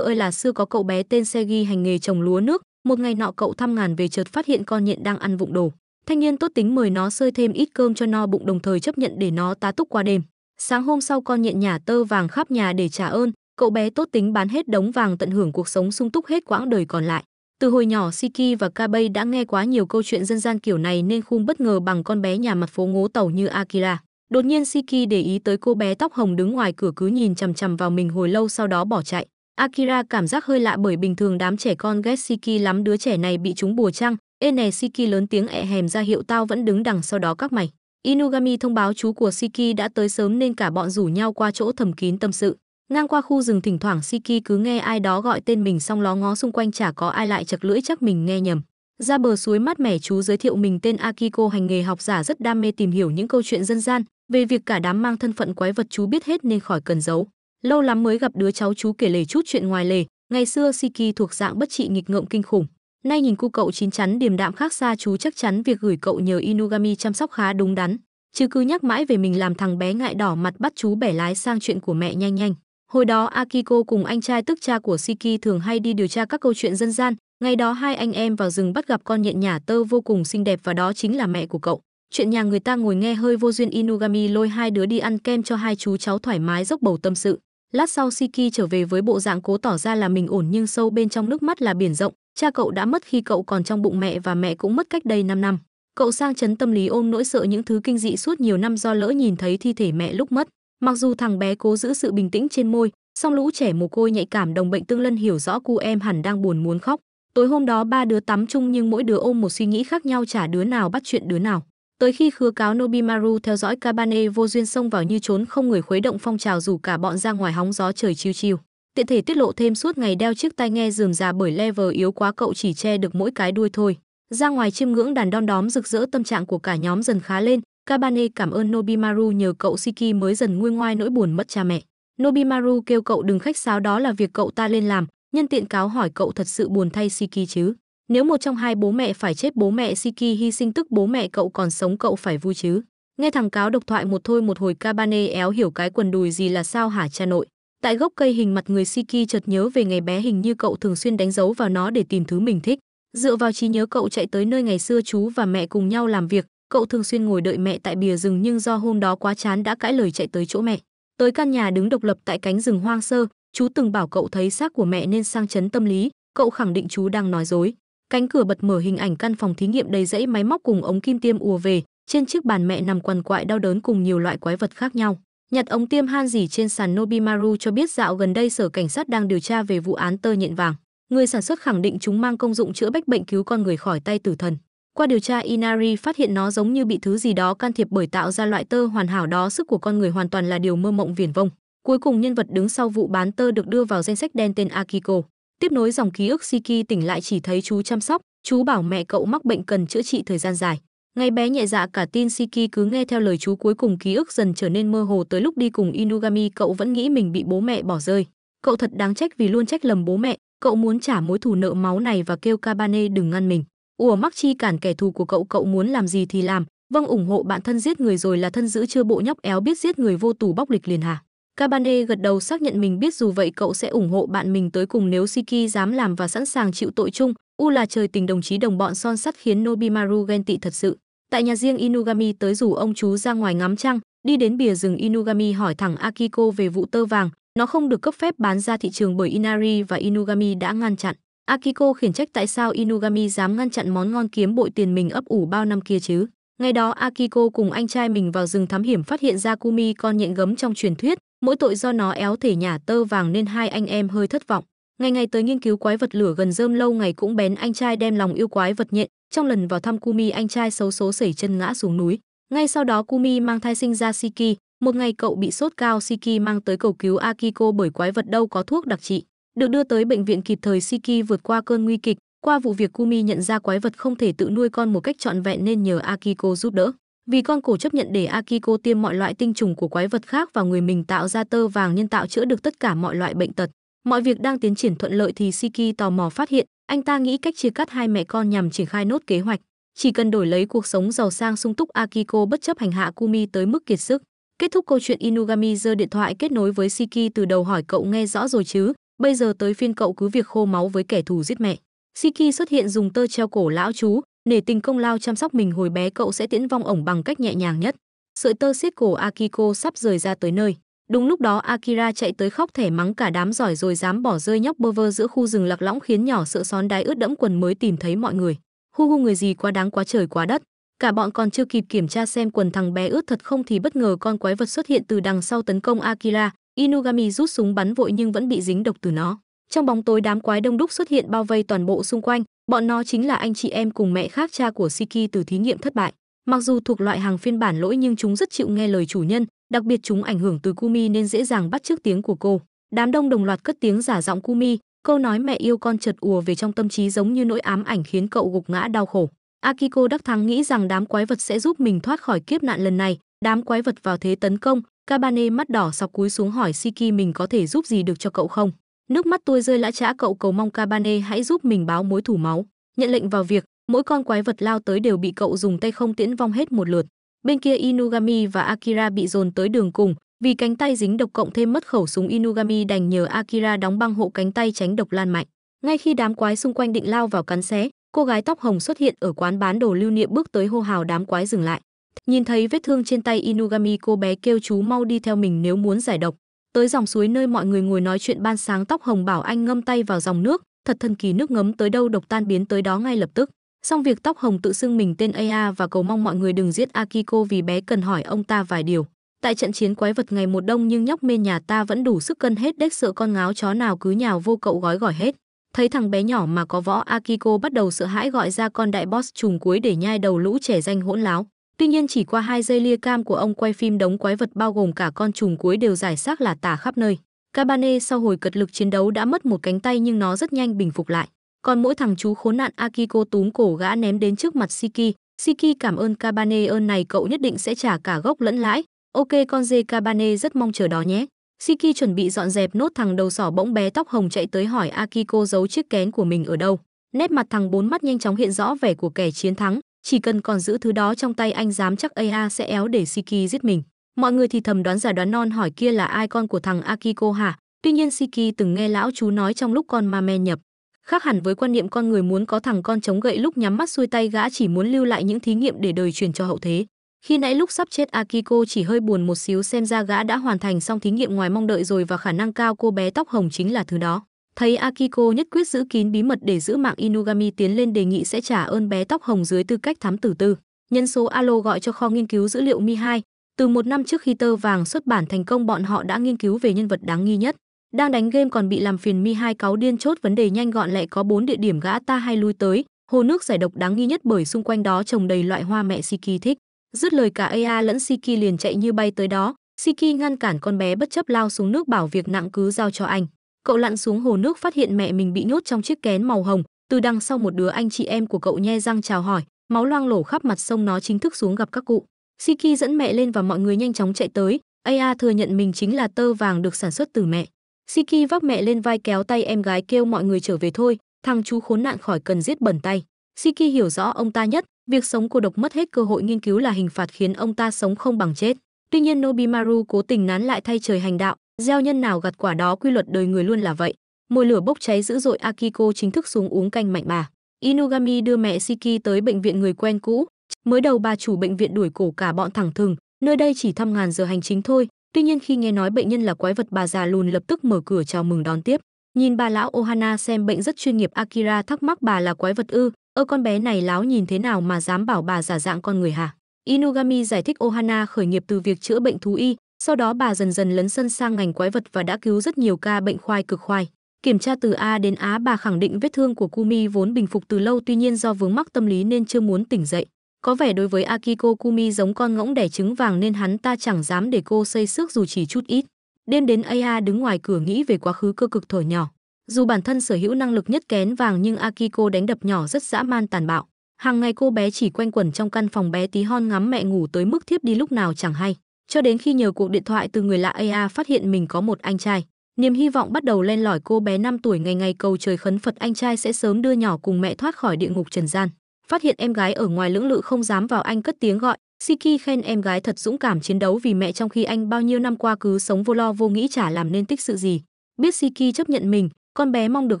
ơi là xưa, có cậu bé tên Segi hành nghề trồng lúa nước. Một ngày nọ cậu thăm ngàn về chợt phát hiện con nhện đang ăn vụng đồ. Thanh niên tốt tính mời nó xơi thêm ít cơm cho no bụng, đồng thời chấp nhận để nó tá túc qua đêm. Sáng hôm sau con nhện nhả tơ vàng khắp nhà để trả ơn, cậu bé tốt tính bán hết đống vàng tận hưởng cuộc sống sung túc hết quãng đời còn lại. Từ hồi nhỏ Shiki và Kabane đã nghe quá nhiều câu chuyện dân gian kiểu này nên không bất ngờ bằng con bé nhà mặt phố ngố tàu như Akira. Đột nhiên Shiki để ý tới cô bé tóc hồng đứng ngoài cửa cứ nhìn chằm chằm vào mình hồi lâu sau đó bỏ chạy. Akira cảm giác hơi lạ bởi bình thường đám trẻ con ghét Shiki lắm, đứa trẻ này bị trúng bùa chăng, Ê nè, Shiki lớn tiếng ẹ hèm ra hiệu tao vẫn đứng đằng sau đó các mày. Inugami thông báo chú của Shiki đã tới sớm nên cả bọn rủ nhau qua chỗ thầm kín tâm sự. Ngang qua khu rừng thỉnh thoảng Shiki cứ nghe ai đó gọi tên mình xong ló ngó xung quanh chả có ai, lại chậc lưỡi chắc mình nghe nhầm. Ra bờ suối mát mẻ chú giới thiệu mình tên Akiko, hành nghề học giả, rất đam mê tìm hiểu những câu chuyện dân gian. Về việc cả đám mang thân phận quái vật chú biết hết nên khỏi cần giấu. Lâu lắm mới gặp đứa cháu chú, kể lể chút chuyện ngoài lề. Ngày xưa Shiki thuộc dạng bất trị nghịch ngợm kinh khủng. Nay nhìn cô cậu chín chắn điềm đạm khác xa chú, chắc chắn việc gửi cậu nhờ Inugami chăm sóc khá đúng đắn. Chứ cứ nhắc mãi về mình làm thằng bé ngại đỏ mặt, bắt chú bẻ lái sang chuyện của mẹ nhanh nhanh. Hồi đó Akiko cùng anh trai tức cha của Shiki thường hay đi điều tra các câu chuyện dân gian. Ngày đó hai anh em vào rừng bắt gặp con nhện nhả tơ vô cùng xinh đẹp và đó chính là mẹ của cậu. Chuyện nhà người ta ngồi nghe hơi vô duyên, Inugami lôi hai đứa đi ăn kem cho hai chú cháu thoải mái dốc bầu tâm sự. Lát sau Shiki trở về với bộ dạng cố tỏ ra là mình ổn nhưng sâu bên trong nước mắt là biển rộng. Cha cậu đã mất khi cậu còn trong bụng mẹ và mẹ cũng mất cách đây 5 năm. Cậu sang chấn tâm lý ôm nỗi sợ những thứ kinh dị suốt nhiều năm do lỡ nhìn thấy thi thể mẹ lúc mất. Mặc dù thằng bé cố giữ sự bình tĩnh trên môi, song lũ trẻ mồ côi nhạy cảm đồng bệnh tương lân hiểu rõ cô em hẳn đang buồn muốn khóc. Tối hôm đó ba đứa tắm chung nhưng mỗi đứa ôm một suy nghĩ khác nhau, chả đứa nào bắt chuyện đứa nào. Tới khi khứa cáo Nobimaru theo dõi Kabane vô duyên xông vào như trốn không người, khuấy động phong trào rủ cả bọn ra ngoài hóng gió trời chiêu chiêu. Tiện thể tiết lộ thêm suốt ngày đeo chiếc tai nghe rườm rà bởi level yếu quá cậu chỉ che được mỗi cái đuôi thôi. Ra ngoài chiêm ngưỡng đàn đom đóm rực rỡ, tâm trạng của cả nhóm dần khá lên. Kabane cảm ơn Nobimaru, nhờ cậu Shiki mới dần nguôi ngoai nỗi buồn mất cha mẹ. Nobimaru kêu cậu đừng khách sáo, đó là việc cậu ta lên làm, nhân tiện cáo hỏi cậu thật sự buồn thay Shiki chứ. Nếu một trong hai bố mẹ phải chết, bố mẹ Shiki hy sinh tức bố mẹ cậu còn sống, cậu phải vui chứ. Nghe thằng cáo độc thoại một hồi Kabane éo hiểu cái quần đùi gì là sao hả cha nội. Tại gốc cây hình mặt người Shiki chợt nhớ về ngày bé, hình như cậu thường xuyên đánh dấu vào nó để tìm thứ mình thích. Dựa vào trí nhớ cậu chạy tới nơi ngày xưa chú và mẹ cùng nhau làm việc, cậu thường xuyên ngồi đợi mẹ tại bìa rừng nhưng do hôm đó quá chán đã cãi lời chạy tới chỗ mẹ. Tới căn nhà đứng độc lập tại cánh rừng hoang sơ, chú từng bảo cậu thấy xác của mẹ nên sang chấn tâm lý, cậu khẳng định chú đang nói dối. Cánh cửa bật mở, hình ảnh căn phòng thí nghiệm đầy dãy máy móc cùng ống kim tiêm ùa về, trên chiếc bàn mẹ nằm quằn quại đau đớn cùng nhiều loại quái vật khác nhau. Nhặt ống tiêm han rỉ trên sàn, Nobimaru cho biết dạo gần đây sở cảnh sát đang điều tra về vụ án tơ nhện vàng. Người sản xuất khẳng định chúng mang công dụng chữa bách bệnh, cứu con người khỏi tay tử thần. Qua điều tra, Inari phát hiện nó giống như bị thứ gì đó can thiệp bởi tạo ra loại tơ hoàn hảo đó sức của con người hoàn toàn là điều mơ mộng viển vông. Cuối cùng nhân vật đứng sau vụ bán tơ được đưa vào danh sách đen tên Akiko. Tiếp nối dòng ký ức, Shiki tỉnh lại chỉ thấy chú chăm sóc, chú bảo mẹ cậu mắc bệnh cần chữa trị thời gian dài. Ngày bé nhẹ dạ cả tin, Shiki cứ nghe theo lời chú, cuối cùng ký ức dần trở nên mơ hồ. Tới lúc đi cùng Inugami cậu vẫn nghĩ mình bị bố mẹ bỏ rơi. Cậu thật đáng trách vì luôn trách lầm bố mẹ, cậu muốn trả mối thù nợ máu này và kêu Kabane đừng ngăn mình. Ủa mắc chi cản kẻ thù của cậu, cậu muốn làm gì thì làm. Vâng, ủng hộ bạn thân giết người rồi là thân giữ, chưa bộ nhóc éo biết giết người vô tù bóc lịch liền hả? Kabane gật đầu xác nhận mình biết, dù vậy cậu sẽ ủng hộ bạn mình tới cùng nếu Shiki dám làm và sẵn sàng chịu tội chung. U là trời, tình đồng chí đồng bọn son sắt khiến Nobimaru ghen tị thật sự. Tại nhà riêng, Inugami tới rủ ông chú ra ngoài ngắm trăng. Đi đến bìa rừng, Inugami hỏi thẳng Akiko về vụ tơ vàng. Nó không được cấp phép bán ra thị trường bởi Inari và Inugami đã ngăn chặn. Akiko khiển trách tại sao Inugami dám ngăn chặn món ngon kiếm bội tiền mình ấp ủ bao năm kia chứ. Ngày đó Akiko cùng anh trai mình vào rừng thám hiểm, phát hiện ra Kumi, con nhện gấm trong truyền thuyết. Mỗi tội do nó éo thể nhả tơ vàng nên hai anh em hơi thất vọng. Ngày tới nghiên cứu quái vật lửa gần rơm, lâu ngày cũng bén, anh trai đem lòng yêu quái vật nhện. Trong lần vào thăm Kumi, anh trai xấu số sẩy chân ngã xuống núi. Ngay sau đó Kumi mang thai sinh ra Shiki. Một ngày cậu bị sốt cao, Shiki mang tới cầu cứu Akiko bởi quái vật đâu có thuốc đặc trị. Được đưa tới bệnh viện kịp thời, Shiki vượt qua cơn nguy kịch. Qua vụ việc, Kumi nhận ra quái vật không thể tự nuôi con một cách trọn vẹn nên nhờ Akiko giúp đỡ. Vì con cổ chấp nhận để Akiko tiêm mọi loại tinh trùng của quái vật khác vào người mình, tạo ra tơ vàng nhân tạo chữa được tất cả mọi loại bệnh tật. Mọi việc đang tiến triển thuận lợi thì Shiki tò mò phát hiện, anh ta nghĩ cách chia cắt hai mẹ con nhằm triển khai nốt kế hoạch. Chỉ cần đổi lấy cuộc sống giàu sang sung túc, Akiko bất chấp hành hạ Kumi tới mức kiệt sức. Kết thúc câu chuyện, Inugami giơ điện thoại kết nối với Shiki từ đầu, hỏi cậu nghe rõ rồi chứ, bây giờ tới phiên cậu cứ việc khô máu với kẻ thù giết mẹ. Shiki xuất hiện dùng tơ treo cổ lão chú, nể tình công lao chăm sóc mình hồi bé, cậu sẽ tiễn vong ổng bằng cách nhẹ nhàng nhất. Sợi tơ siết cổ Akiko sắp rời ra tới nơi. Đúng lúc đó Akira chạy tới khóc thẻ mắng cả đám giỏi rồi dám bỏ rơi nhóc bơ vơ giữa khu rừng lạc lõng, khiến nhỏ sợ xón đái ướt đẫm quần mới tìm thấy mọi người. Hu hu, người gì quá đáng quá trời quá đất. Cả bọn còn chưa kịp kiểm tra xem quần thằng bé ướt thật không thì bất ngờ con quái vật xuất hiện từ đằng sau tấn công Akira. Inugami rút súng bắn vội nhưng vẫn bị dính độc từ nó. Trong bóng tối đám quái đông đúc xuất hiện bao vây toàn bộ xung quanh. Bọn nó chính là anh chị em cùng mẹ khác cha của Shiki từ thí nghiệm thất bại. Mặc dù thuộc loại hàng phiên bản lỗi nhưng chúng rất chịu nghe lời chủ nhân, đặc biệt chúng ảnh hưởng từ Kumi nên dễ dàng bắt chước tiếng của cô. Đám đông đồng loạt cất tiếng giả giọng Kumi, câu nói mẹ yêu con chợt ùa về trong tâm trí giống như nỗi ám ảnh khiến cậu gục ngã đau khổ. Akiko đắc thắng nghĩ rằng đám quái vật sẽ giúp mình thoát khỏi kiếp nạn lần này. Đám quái vật vào thế tấn công, Kabane mắt đỏ sọc cúi xuống hỏi Shiki mình có thể giúp gì được cho cậu không. Nước mắt tôi rơi lã chã, cậu cầu mong Kabane hãy giúp mình báo mối thủ máu. Nhận lệnh vào việc, mỗi con quái vật lao tới đều bị cậu dùng tay không tiễn vong hết một lượt. Bên kia Inugami và Akira bị dồn tới đường cùng, vì cánh tay dính độc cộng thêm mất khẩu súng, Inugami đành nhờ Akira đóng băng hộ cánh tay tránh độc lan mạnh. Ngay khi đám quái xung quanh định lao vào cắn xé, cô gái tóc hồng xuất hiện ở quán bán đồ lưu niệm bước tới hô hào đám quái dừng lại. Nhìn thấy vết thương trên tay Inugami, cô bé kêu chú mau đi theo mình nếu muốn giải độc. Tới dòng suối nơi mọi người ngồi nói chuyện, ban sáng tóc hồng bảo anh ngâm tay vào dòng nước, thật thần kỳ, nước ngấm tới đâu độc tan biến tới đó ngay lập tức. Xong việc, tóc hồng tự xưng mình tên Aya và cầu mong mọi người đừng giết Akiko vì bé cần hỏi ông ta vài điều. Tại trận chiến quái vật ngày một đông nhưng nhóc mê nhà ta vẫn đủ sức cân hết đếch, sợ con ngáo chó nào cứ nhào vô cậu gói gỏi hết. Thấy thằng bé nhỏ mà có võ, Akiko bắt đầu sợ hãi gọi ra con đại boss trùm cuối để nhai đầu lũ trẻ danh hỗn láo. Tuy nhiên chỉ qua 2 giây lia cam của ông quay phim, đống quái vật bao gồm cả con trùm cuối đều giải xác là tả khắp nơi. Kabane sau hồi cật lực chiến đấu đã mất một cánh tay nhưng nó rất nhanh bình phục lại. Còn mỗi thằng chú khốn nạn, Akiko túm cổ gã ném đến trước mặt Shiki. Shiki cảm ơn Kabane, ơn này cậu nhất định sẽ trả cả gốc lẫn lãi. Ok con dê Kabane, rất mong chờ đó nhé. Shiki chuẩn bị dọn dẹp nốt thằng đầu sỏ bỗng bé tóc hồng chạy tới hỏi Akiko giấu chiếc kén của mình ở đâu. Nét mặt thằng bốn mắt nhanh chóng hiện rõ vẻ của kẻ chiến thắng. Chỉ cần còn giữ thứ đó trong tay, anh dám chắc Aya sẽ éo để Shiki giết mình. Mọi người thì thầm đoán giả đoán non hỏi kia là ai, con của thằng Akiko hả? Tuy nhiên Shiki từng nghe lão chú nói trong lúc con ma men nhập. Khác hẳn với quan niệm con người muốn có thằng con chống gậy lúc nhắm mắt xuôi tay, gã chỉ muốn lưu lại những thí nghiệm để đời truyền cho hậu thế. Khi nãy lúc sắp chết, Akiko chỉ hơi buồn một xíu, xem ra gã đã hoàn thành xong thí nghiệm ngoài mong đợi rồi và khả năng cao cô bé tóc hồng chính là thứ đó. Thấy Akiko nhất quyết giữ kín bí mật để giữ mạng, Inugami tiến lên đề nghị sẽ trả ơn bé tóc hồng dưới tư cách thám tử tư. Nhân số alo gọi cho kho nghiên cứu dữ liệu Mihai. Từ 1 năm trước khi tơ vàng xuất bản thành công, bọn họ đã nghiên cứu về nhân vật đáng nghi nhất. Đang đánh game còn bị làm phiền, Mihai cáu điên chốt vấn đề nhanh gọn lẹ, có 4 địa điểm gã ta hay lui tới, hồ nước giải độc đáng nghi nhất bởi xung quanh đó trồng đầy loại hoa mẹ Shiki thích. Dứt lời cả Aya lẫn Shiki liền chạy như bay tới đó. Shiki ngăn cản con bé bất chấp lao xuống nước, bảo việc nặng cứ giao cho anh. Cậu lặn xuống hồ nước phát hiện mẹ mình bị nhốt trong chiếc kén màu hồng. Từ đằng sau một đứa anh chị em của cậu nhe răng chào hỏi, máu loang lổ khắp mặt sông, nó chính thức xuống gặp các cụ. Shiki dẫn mẹ lên và mọi người nhanh chóng chạy tới. Aya thừa nhận mình chính là tơ vàng được sản xuất từ mẹ. Shiki vác mẹ lên vai kéo tay em gái kêu mọi người trở về thôi, thằng chú khốn nạn khỏi cần giết bẩn tay. Shiki hiểu rõ ông ta nhất, việc sống cô độc mất hết cơ hội nghiên cứu là hình phạt khiến ông ta sống không bằng chết. Tuy nhiên Nobimaru cố tình nán lại, thay trời hành đạo, gieo nhân nào gặt quả đó, quy luật đời người luôn là vậy. Mồi lửa bốc cháy dữ dội, Akiko chính thức xuống uống canh mạnh bà. Inugami đưa mẹ Shiki tới bệnh viện người quen cũ. Mới đầu bà chủ bệnh viện đuổi cổ cả bọn thẳng thừng, nơi đây chỉ thăm ngàn giờ hành chính thôi. Tuy nhiên khi nghe nói bệnh nhân là quái vật, bà già lùn lập tức mở cửa chào mừng đón tiếp. Nhìn bà lão Ohana xem bệnh rất chuyên nghiệp, Akira thắc mắc bà là quái vật ư? Con bé này láo nhìn thế nào mà dám bảo bà giả dạng con người hả? Inugami giải thích Ohana khởi nghiệp từ việc chữa bệnh thú y, sau đó bà dần dần lấn sân sang ngành quái vật và đã cứu rất nhiều ca bệnh khoai cực khoai. Kiểm tra từ A đến Á, bà khẳng định vết thương của Kumi vốn bình phục từ lâu, tuy nhiên do vướng mắc tâm lý nên chưa muốn tỉnh dậy. Có vẻ đối với Akiko, Kumi giống con ngỗng đẻ trứng vàng nên hắn ta chẳng dám để cô xây xước dù chỉ chút ít. Đêm đến, Aya đứng ngoài cửa nghĩ về quá khứ cơ cực thuở nhỏ. Dù bản thân sở hữu năng lực nhất kén vàng nhưng Akiko đánh đập nhỏ rất dã man tàn bạo. Hàng ngày cô bé chỉ quanh quẩn trong căn phòng bé tí hon ngắm mẹ ngủ tới mức thiếp đi lúc nào chẳng hay. Cho đến khi nhờ cuộc điện thoại từ người lạ, Aya phát hiện mình có một anh trai. Niềm hy vọng bắt đầu len lỏi, cô bé 5 tuổi ngày ngày cầu trời khấn Phật anh trai sẽ sớm đưa nhỏ cùng mẹ thoát khỏi địa ngục trần gian. Phát hiện em gái ở ngoài lưỡng lự không dám vào, anh cất tiếng gọi. Shiki khen em gái thật dũng cảm chiến đấu vì mẹ trong khi anh bao nhiêu năm qua cứ sống vô lo vô nghĩ, chả làm nên tích sự gì. Biết Shiki chấp nhận mình, con bé mong được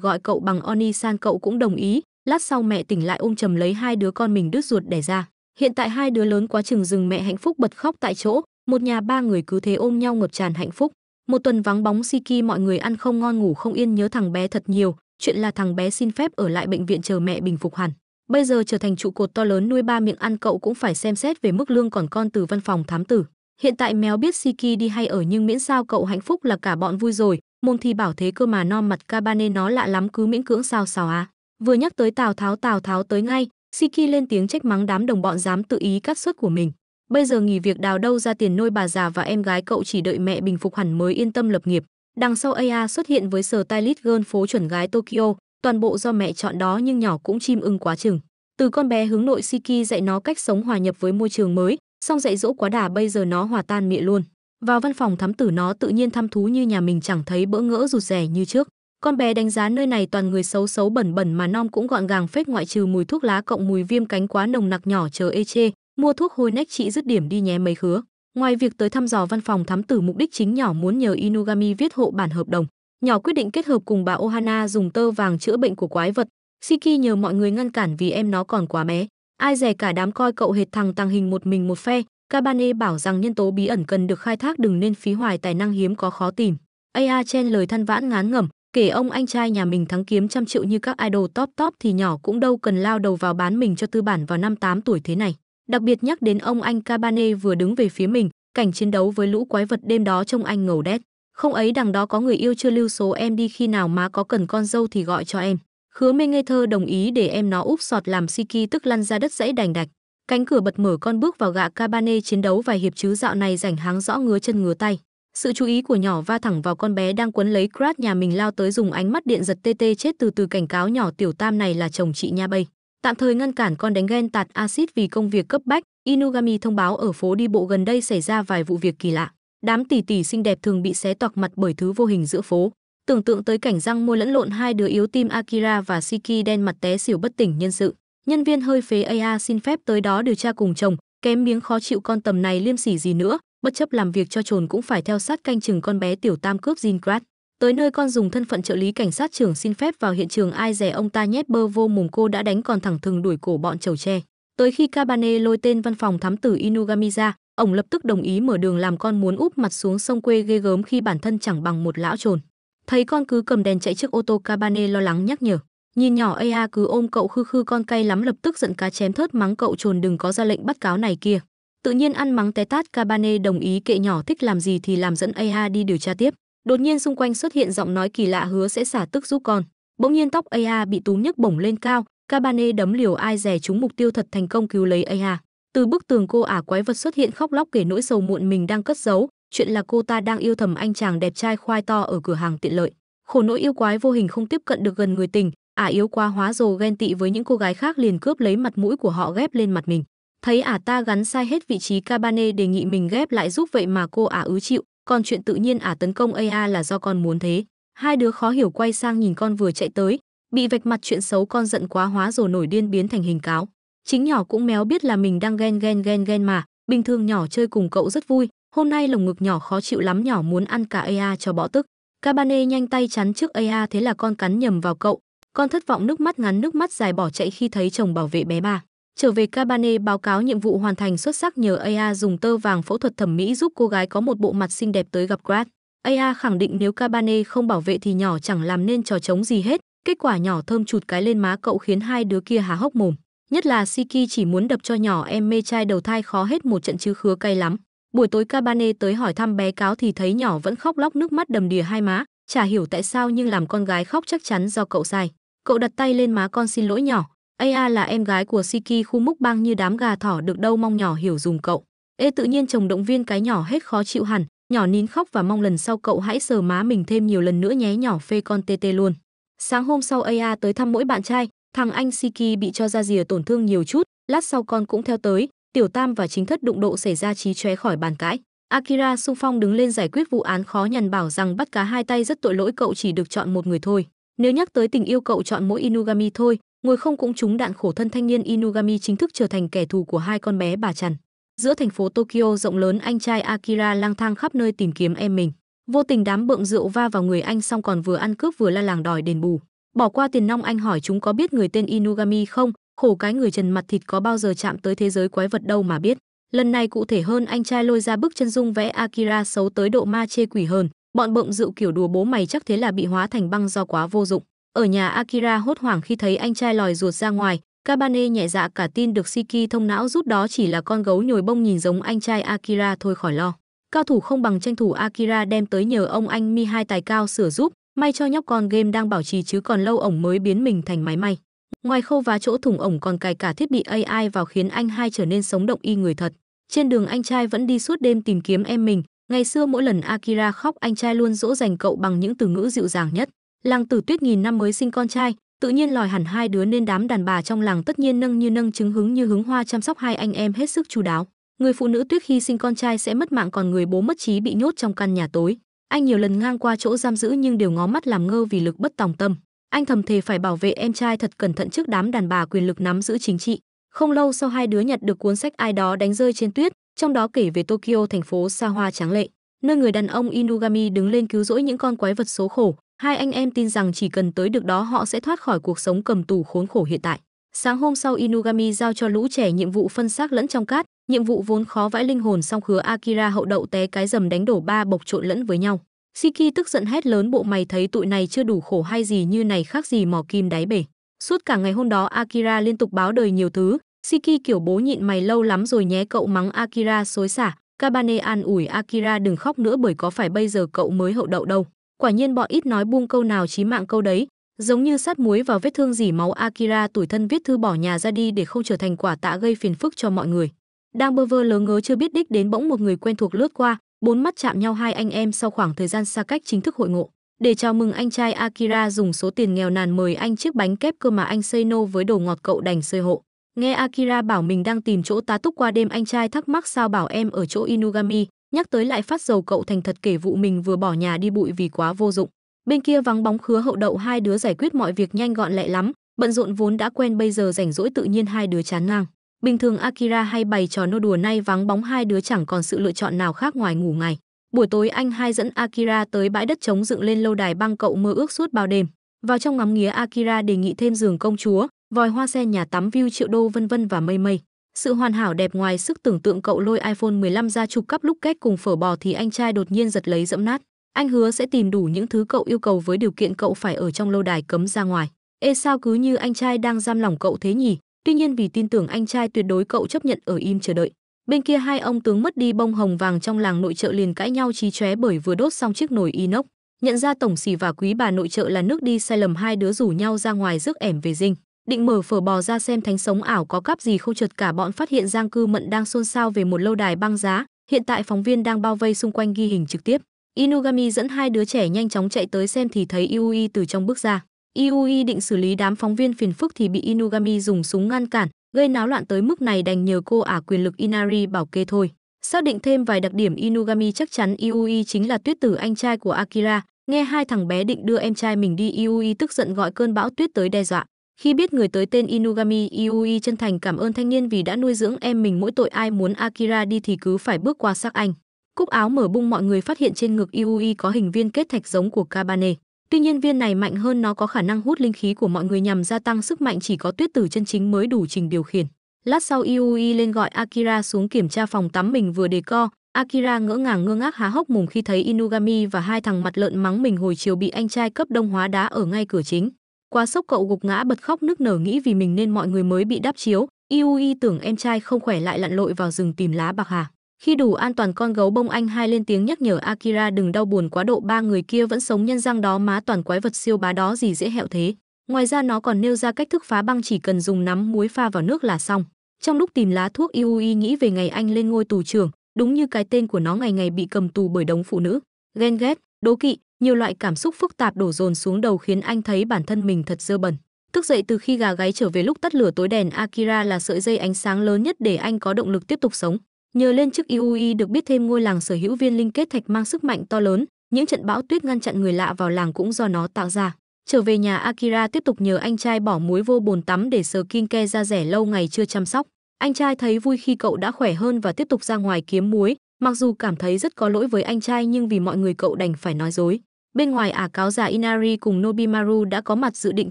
gọi cậu bằng Oni-san, cậu cũng đồng ý. Lát sau mẹ tỉnh lại ôm chầm lấy hai đứa con mình đứt ruột đẻ ra. Hiện tại hai đứa lớn quá chừng rừng, mẹ hạnh phúc bật khóc tại chỗ. Một nhà 3 người cứ thế ôm nhau ngập tràn hạnh phúc. Một tuần vắng bóng Shiki, mọi người ăn không ngon ngủ không yên, nhớ thằng bé thật nhiều. Chuyện là thằng bé xin phép ở lại bệnh viện chờ mẹ bình phục hẳn. Bây giờ trở thành trụ cột to lớn, nuôi 3 miệng ăn, cậu cũng phải xem xét về mức lương còn con từ văn phòng thám tử. Hiện tại méo biết Shiki đi hay ở, nhưng miễn sao cậu hạnh phúc là cả bọn vui rồi. Mồm thì bảo thế cơ mà non mặt Kabane nó lạ lắm, cứ miễn cưỡng sao sao á. Vừa nhắc tới Tào Tháo tới ngay, Shiki lên tiếng trách mắng đám đồng bọn dám tự ý cắt suất của mình. Bây giờ nghỉ việc đào đâu ra tiền nuôi bà già và em gái cậu, chỉ đợi mẹ bình phục hẳn mới yên tâm lập nghiệp. Đằng sau Aya xuất hiện với stylist girl phố chuẩn gái Tokyo, toàn bộ do mẹ chọn đó, nhưng nhỏ cũng chim ưng quá chừng. Từ con bé hướng nội, Shiki dạy nó cách sống hòa nhập với môi trường mới, xong dạy dỗ quá đà, bây giờ nó hòa tan mẹ luôn. Vào văn phòng thám tử, nó tự nhiên thăm thú như nhà mình, chẳng thấy bỡ ngỡ rụt rè như trước. Con bé đánh giá nơi này toàn người xấu bẩn mà nom cũng gọn gàng phết, ngoại trừ mùi thuốc lá cộng mùi viêm cánh quá nồng nặc. Nhỏ chờ ê chê, mua thuốc hôi nách chị dứt điểm đi nhé mấy khứa. Ngoài việc tới thăm dò văn phòng thám tử, mục đích chính nhỏ muốn nhờ Inugami viết hộ bản hợp đồng. Nhỏ quyết định kết hợp cùng bà Ohana dùng tơ vàng chữa bệnh của quái vật. Shiki nhờ mọi người ngăn cản vì em nó còn quá bé. Ai dè cả đám coi cậu hệt thằng tàng hình một mình một phe. Kabane bảo rằng nhân tố bí ẩn cần được khai thác, đừng nên phí hoài tài năng hiếm có khó tìm. Aya chen lời than vãn ngán ngẩm, kể ông anh trai nhà mình thắng kiếm trăm triệu như các idol top thì nhỏ cũng đâu cần lao đầu vào bán mình cho tư bản vào năm 8 tuổi thế này. Đặc biệt nhắc đến ông anh Kabane vừa đứng về phía mình, cảnh chiến đấu với lũ quái vật đêm đó trông anh ngầu đét. Không ấy đằng đó có người yêu chưa, lưu số em đi, khi nào má có cần con dâu thì gọi cho em. Khứa mê ngây thơ đồng ý để em nó úp sọt làm Shiki tức lăn ra đất dãy đành đạch. Cánh cửa bật mở, con bước vào gạ Kabane chiến đấu vài hiệp chứ dạo này rảnh háng rõ ngứa chân ngứa tay. Sự chú ý của nhỏ va thẳng vào con bé đang quấn lấy Grad nhà mình, lao tới dùng ánh mắt điện giật tê chết từ cảnh cáo nhỏ tiểu tam này là chồng chị nha bây. Tạm thời ngăn cản con đánh ghen tạt acid vì công việc cấp bách. Inugami thông báo ở phố đi bộ gần đây xảy ra vài vụ việc kỳ lạ. Đám tỷ tỷ xinh đẹp thường bị xé toạc mặt bởi thứ vô hình giữa phố. Tưởng tượng tới cảnh răng môi lẫn lộn hai đứa yếu tim Akira và Shiki đen mặt té xỉu bất tỉnh nhân sự. Nhân viên hơi phế Aya xin phép tới đó điều tra cùng chồng, kém miếng khó chịu con tầm này liêm sỉ gì nữa, bất chấp làm việc cho chồn cũng phải theo sát canh chừng con bé tiểu tam cướp Jean Grad. Tới nơi con dùng thân phận trợ lý cảnh sát trưởng xin phép vào hiện trường, ai dè ông ta nhét bơ vô mồm cô đã đánh còn thẳng thừng đuổi cổ bọn chầu tre. Tới khi Kabane lôi tên văn phòng thám tử Inugami ra, ông lập tức đồng ý mở đường làm con muốn úp mặt xuống sông quê ghê gớm khi bản thân chẳng bằng một lão chồn. Thấy con cứ cầm đèn chạy trước ô tô, Kabane lo lắng nhắc nhở. Nhìn nhỏ Aya cứ ôm cậu khư khư, con cay lắm lập tức giận cá chém thớt mắng cậu chồn đừng có ra lệnh bắt cáo này kia. Tự nhiên ăn mắng té tát, Kabane đồng ý kệ nhỏ thích làm gì thì làm, dẫn Aya đi điều tra tiếp. Đột nhiên xung quanh xuất hiện giọng nói kỳ lạ hứa sẽ xả tức giúp con. Bỗng nhiên tóc Aya bị túm nhấc bổng lên cao, Kabane đấm liều ai dè trúng mục tiêu thật, thành công cứu lấy Aya. Từ bức tường cô ả quái vật xuất hiện khóc lóc kể nỗi sầu muộn mình đang cất giấu, chuyện là cô ta đang yêu thầm anh chàng đẹp trai khoai to ở cửa hàng tiện lợi. Khổ nỗi yêu quái vô hình không tiếp cận được gần người tình, ả yếu quá hóa rồ ghen tị với những cô gái khác liền cướp lấy mặt mũi của họ ghép lên mặt mình. Thấy ả ta gắn sai hết vị trí, Kabane đề nghị mình ghép lại giúp, vậy mà cô ả ứ chịu, còn chuyện tự nhiên ả tấn công Aya là do con muốn thế. Hai đứa khó hiểu quay sang nhìn con vừa chạy tới, bị vạch mặt chuyện xấu, con giận quá hóa rồ nổi điên biến thành hình cáo. Chính nhỏ cũng méo biết là mình đang ghen mà, bình thường nhỏ chơi cùng cậu rất vui, hôm nay lồng ngực nhỏ khó chịu lắm, nhỏ muốn ăn cả Aya cho bỏ tức. Kabane nhanh tay chắn trước Aya, thế là con cắn nhầm vào cậu. Con thất vọng nước mắt ngắn nước mắt dài bỏ chạy khi thấy chồng bảo vệ bé ba. Trở về, Kabane báo cáo nhiệm vụ hoàn thành xuất sắc, nhờ Aya dùng tơ vàng phẫu thuật thẩm mỹ giúp cô gái có một bộ mặt xinh đẹp tới gặp Grad. Aya khẳng định nếu Kabane không bảo vệ thì nhỏ chẳng làm nên trò trống gì hết. Kết quả nhỏ thơm chụt cái lên má cậu khiến hai đứa kia há hốc mồm. Nhất là Shiki chỉ muốn đập cho nhỏ em mê trai đầu thai khó hết một trận chứ khứa cay lắm. Buổi tối Kabane tới hỏi thăm bé cáo thì thấy nhỏ vẫn khóc lóc nước mắt đầm đìa hai má. Chả hiểu tại sao nhưng làm con gái khóc chắc chắn do cậu sai. Cậu đặt tay lên má con xin lỗi nhỏ. Aya là em gái của Shiki khu múc bang như đám gà thỏ được đâu, mong nhỏ hiểu dùm cậu. Ê, tự nhiên chồng động viên cái nhỏ hết khó chịu hẳn. Nhỏ nín khóc và mong lần sau cậu hãy sờ má mình thêm nhiều lần nữa nhé, nhỏ phê con tê luôn. Sáng hôm sau Aya tới thăm mỗi bạn trai. Thằng anh Shiki bị cho ra rìa tổn thương nhiều chút. Lát sau con cũng theo tới. Tiểu tam và chính thất đụng độ xảy ra chí chóe khỏi bàn cãi. Akira xung phong đứng lên giải quyết vụ án khó nhằn, bảo rằng bắt cá hai tay rất tội lỗi, cậu chỉ được chọn một người thôi. Nếu nhắc tới tình yêu cậu chọn mỗi Inugami thôi, ngồi không cũng trúng đạn khổ thân. Thanh niên Inugami chính thức trở thành kẻ thù của hai con bé bà chằn. Giữa thành phố Tokyo rộng lớn, anh trai Akira lang thang khắp nơi tìm kiếm em mình. Vô tình đám bợm rượu va vào người anh, xong còn vừa ăn cướp vừa la làng đòi đền bù. Bỏ qua tiền nong, anh hỏi chúng có biết người tên Inugami không, khổ cái người trần mặt thịt có bao giờ chạm tới thế giới quái vật đâu mà biết. Lần này cụ thể hơn, anh trai lôi ra bức chân dung vẽ Akira xấu tới độ ma chê quỷ hờn. Bọn bợm rượu kiểu đùa bố mày chắc thế là bị hóa thành băng do quá vô dụng. Ở nhà Akira hốt hoảng khi thấy anh trai lòi ruột ra ngoài. Kabane nhẹ dạ cả tin được Shiki thông não rút đó chỉ là con gấu nhồi bông nhìn giống anh trai Akira thôi khỏi lo. Cao thủ không bằng tranh thủ, Akira đem tới nhờ ông anh Mihai tài cao sửa giúp. May cho nhóc con game đang bảo trì chứ còn lâu ổng mới biến mình thành máy may. Ngoài khâu vá chỗ thủng ổng còn cài cả thiết bị AI vào khiến anh hai trở nên sống động y người thật. Trên đường anh trai vẫn đi suốt đêm tìm kiếm em mình. Ngày xưa mỗi lần Akira khóc anh trai luôn dỗ dành cậu bằng những từ ngữ dịu dàng nhất. Làng Tử Tuyết nghìn năm mới sinh con trai, tự nhiên lòi hẳn hai đứa nên đám đàn bà trong làng tất nhiên nâng như nâng trứng, hứng như hứng hoa, chăm sóc hai anh em hết sức chu đáo. Người phụ nữ Tuyết khi sinh con trai sẽ mất mạng, còn người bố mất trí bị nhốt trong căn nhà tối. Anh nhiều lần ngang qua chỗ giam giữ nhưng đều ngó mắt làm ngơ vì lực bất tòng tâm. Anh thầm thề phải bảo vệ em trai thật cẩn thận trước đám đàn bà quyền lực nắm giữ chính trị. Không lâu sau hai đứa nhặt được cuốn sách ai đó đánh rơi trên tuyết, trong đó kể về Tokyo, thành phố xa hoa tráng lệ, nơi người đàn ông Inugami đứng lên cứu rỗi những con quái vật số khổ. Hai anh em tin rằng chỉ cần tới được đó họ sẽ thoát khỏi cuộc sống cầm tù khốn khổ hiện tại. Sáng hôm sau, Inugami giao cho lũ trẻ nhiệm vụ phân xác lẫn trong cát, nhiệm vụ vốn khó vãi linh hồn, song khứa Akira hậu đậu té cái rầm đánh đổ ba bọc trộn lẫn với nhau. Shiki tức giận hét lớn, bộ mày thấy tụi này chưa đủ khổ hay gì, như này khác gì mò kim đáy bể. Suốt cả ngày hôm đó Akira liên tục báo đời nhiều thứ. Shiki kiểu bố nhịn mày lâu lắm rồi nhé, cậu mắng Akira xối xả. Kabane an ủi Akira đừng khóc nữa, bởi có phải bây giờ cậu mới hậu đậu đâu. Quả nhiên bọn ít nói buông câu nào chí mạng câu đấy, giống như sát muối vào vết thương rỉ máu. Akira tủi thân viết thư bỏ nhà ra đi để không trở thành quả tạ gây phiền phức cho mọi người. Đang bơ vơ lớ ngớ chưa biết đích đến, bỗng một người quen thuộc lướt qua, bốn mắt chạm nhau. Hai anh em sau khoảng thời gian xa cách chính thức hội ngộ. Để chào mừng anh trai, Akira dùng số tiền nghèo nàn mời anh chiếc bánh kép, cơ mà anh say no với đồ ngọt, cậu đành xơi hộ. Nghe Akira bảo mình đang tìm chỗ tá túc qua đêm, anh trai thắc mắc sao bảo em ở chỗ Inugami, nhắc tới lại phát dầu. Cậu thành thật kể vụ mình vừa bỏ nhà đi bụi vì quá vô dụng. Bên kia vắng bóng khứa hậu đậu, hai đứa giải quyết mọi việc nhanh gọn lẹ lắm, bận rộn vốn đã quen bây giờ rảnh rỗi tự nhiên hai đứa chán ngang. Bình thường Akira hay bày trò nô đùa, nay vắng bóng hai đứa chẳng còn sự lựa chọn nào khác ngoài ngủ ngày. Buổi tối anh hai dẫn Akira tới bãi đất trống dựng lên lâu đài băng, cậu mơ ước suốt bao đêm. Vào trong ngắm nghía, Akira đề nghị thêm giường công chúa, vòi hoa sen, nhà tắm, view triệu đô vân vân và mây mây. Sự hoàn hảo đẹp ngoài sức tưởng tượng, cậu lôi iPhone 15 ra chụp cắp lúc kết cùng phở bò thì anh trai đột nhiên giật lấy dẫm nát. Anh hứa sẽ tìm đủ những thứ cậu yêu cầu với điều kiện cậu phải ở trong lâu đài cấm ra ngoài. Ê sao cứ như anh trai đang giam lòng cậu thế nhỉ? Tuy nhiên vì tin tưởng anh trai tuyệt đối, cậu chấp nhận ở im chờ đợi. Bên kia hai ông tướng mất đi bông hồng vàng trong làng nội trợ liền cãi nhau chí chóe bởi vừa đốt xong chiếc nồi inox. Nhận ra tổng xỉ và quý bà nội trợ là nước đi sai lầm, hai đứa rủ nhau ra ngoài rước ẻm về dinh. Định mở phở bò ra xem thánh sống ảo có cắp gì, không chợt cả bọn phát hiện Giang Cư Mận đang xôn xao về một lâu đài băng giá. Hiện tại phóng viên đang bao vây xung quanh ghi hình trực tiếp. Inugami dẫn hai đứa trẻ nhanh chóng chạy tới xem thì thấy Yui từ trong bước ra. Yui định xử lý đám phóng viên phiền phức thì bị Inugami dùng súng ngăn cản, gây náo loạn tới mức này đành nhờ cô ả quyền lực Inari bảo kê thôi. Xác định thêm vài đặc điểm Inugami chắc chắn Yui chính là tuyết tử anh trai của Akira. Nghe hai thằng bé định đưa em trai mình đi, Yui tức giận gọi cơn bão tuyết tới đe dọa. Khi biết người tới tên Inugami, Yui chân thành cảm ơn thanh niên vì đã nuôi dưỡng em mình, mỗi tội ai muốn Akira đi thì cứ phải bước qua xác anh. Cúc áo mở bung, mọi người phát hiện trên ngực Yui có hình viên kết thạch giống của Kabane. Tuy nhiên viên này mạnh hơn, nó có khả năng hút linh khí của mọi người nhằm gia tăng sức mạnh, chỉ có tuyết tử chân chính mới đủ trình điều khiển. Lát sau Yui lên gọi Akira xuống kiểm tra phòng tắm mình vừa đề co. Akira ngỡ ngàng ngơ ngác há hốc mồm khi thấy Inugami và hai thằng mặt lợn mắng mình hồi chiều bị anh trai cấp đông hóa đá ở ngay cửa chính. Quá sốc cậu gục ngã bật khóc nức nở, nghĩ vì mình nên mọi người mới bị đắp chiếu. Yui tưởng em trai không khỏe lại lặn lội vào rừng tìm lá bạc hà. Khi đủ an toàn con gấu bông, anh hai lên tiếng nhắc nhở Akira đừng đau buồn quá độ, ba người kia vẫn sống nhân răng đó má, toàn quái vật siêu bá đó gì dễ hẹo thế. Ngoài ra nó còn nêu ra cách thức phá băng, chỉ cần dùng nắm muối pha vào nước là xong. Trong lúc tìm lá thuốc, Yui nghĩ về ngày anh lên ngôi tù trưởng, đúng như cái tên của nó, ngày ngày bị cầm tù bởi đống phụ nữ. Ghen ghét, đố kỵ, nhiều loại cảm xúc phức tạp đổ dồn xuống đầu khiến anh thấy bản thân mình thật dơ bẩn. Thức dậy từ khi gà gáy trở về lúc tắt lửa tối, đèn Akira là sợi dây ánh sáng lớn nhất để anh có động lực tiếp tục sống. Nhờ lên chức, Yui được biết thêm ngôi làng sở hữu viên linh kết thạch mang sức mạnh to lớn, những trận bão tuyết ngăn chặn người lạ vào làng cũng do nó tạo ra. Trở về nhà, Akira tiếp tục nhờ anh trai bỏ muối vô bồn tắm để sờ skincare da rẻ lâu ngày chưa chăm sóc. Anh trai thấy vui khi cậu đã khỏe hơn và tiếp tục ra ngoài kiếm muối. Mặc dù cảm thấy rất có lỗi với anh trai nhưng vì mọi người cậu đành phải nói dối. Bên ngoài, ả cáo già Inari cùng Nobimaru đã có mặt dự định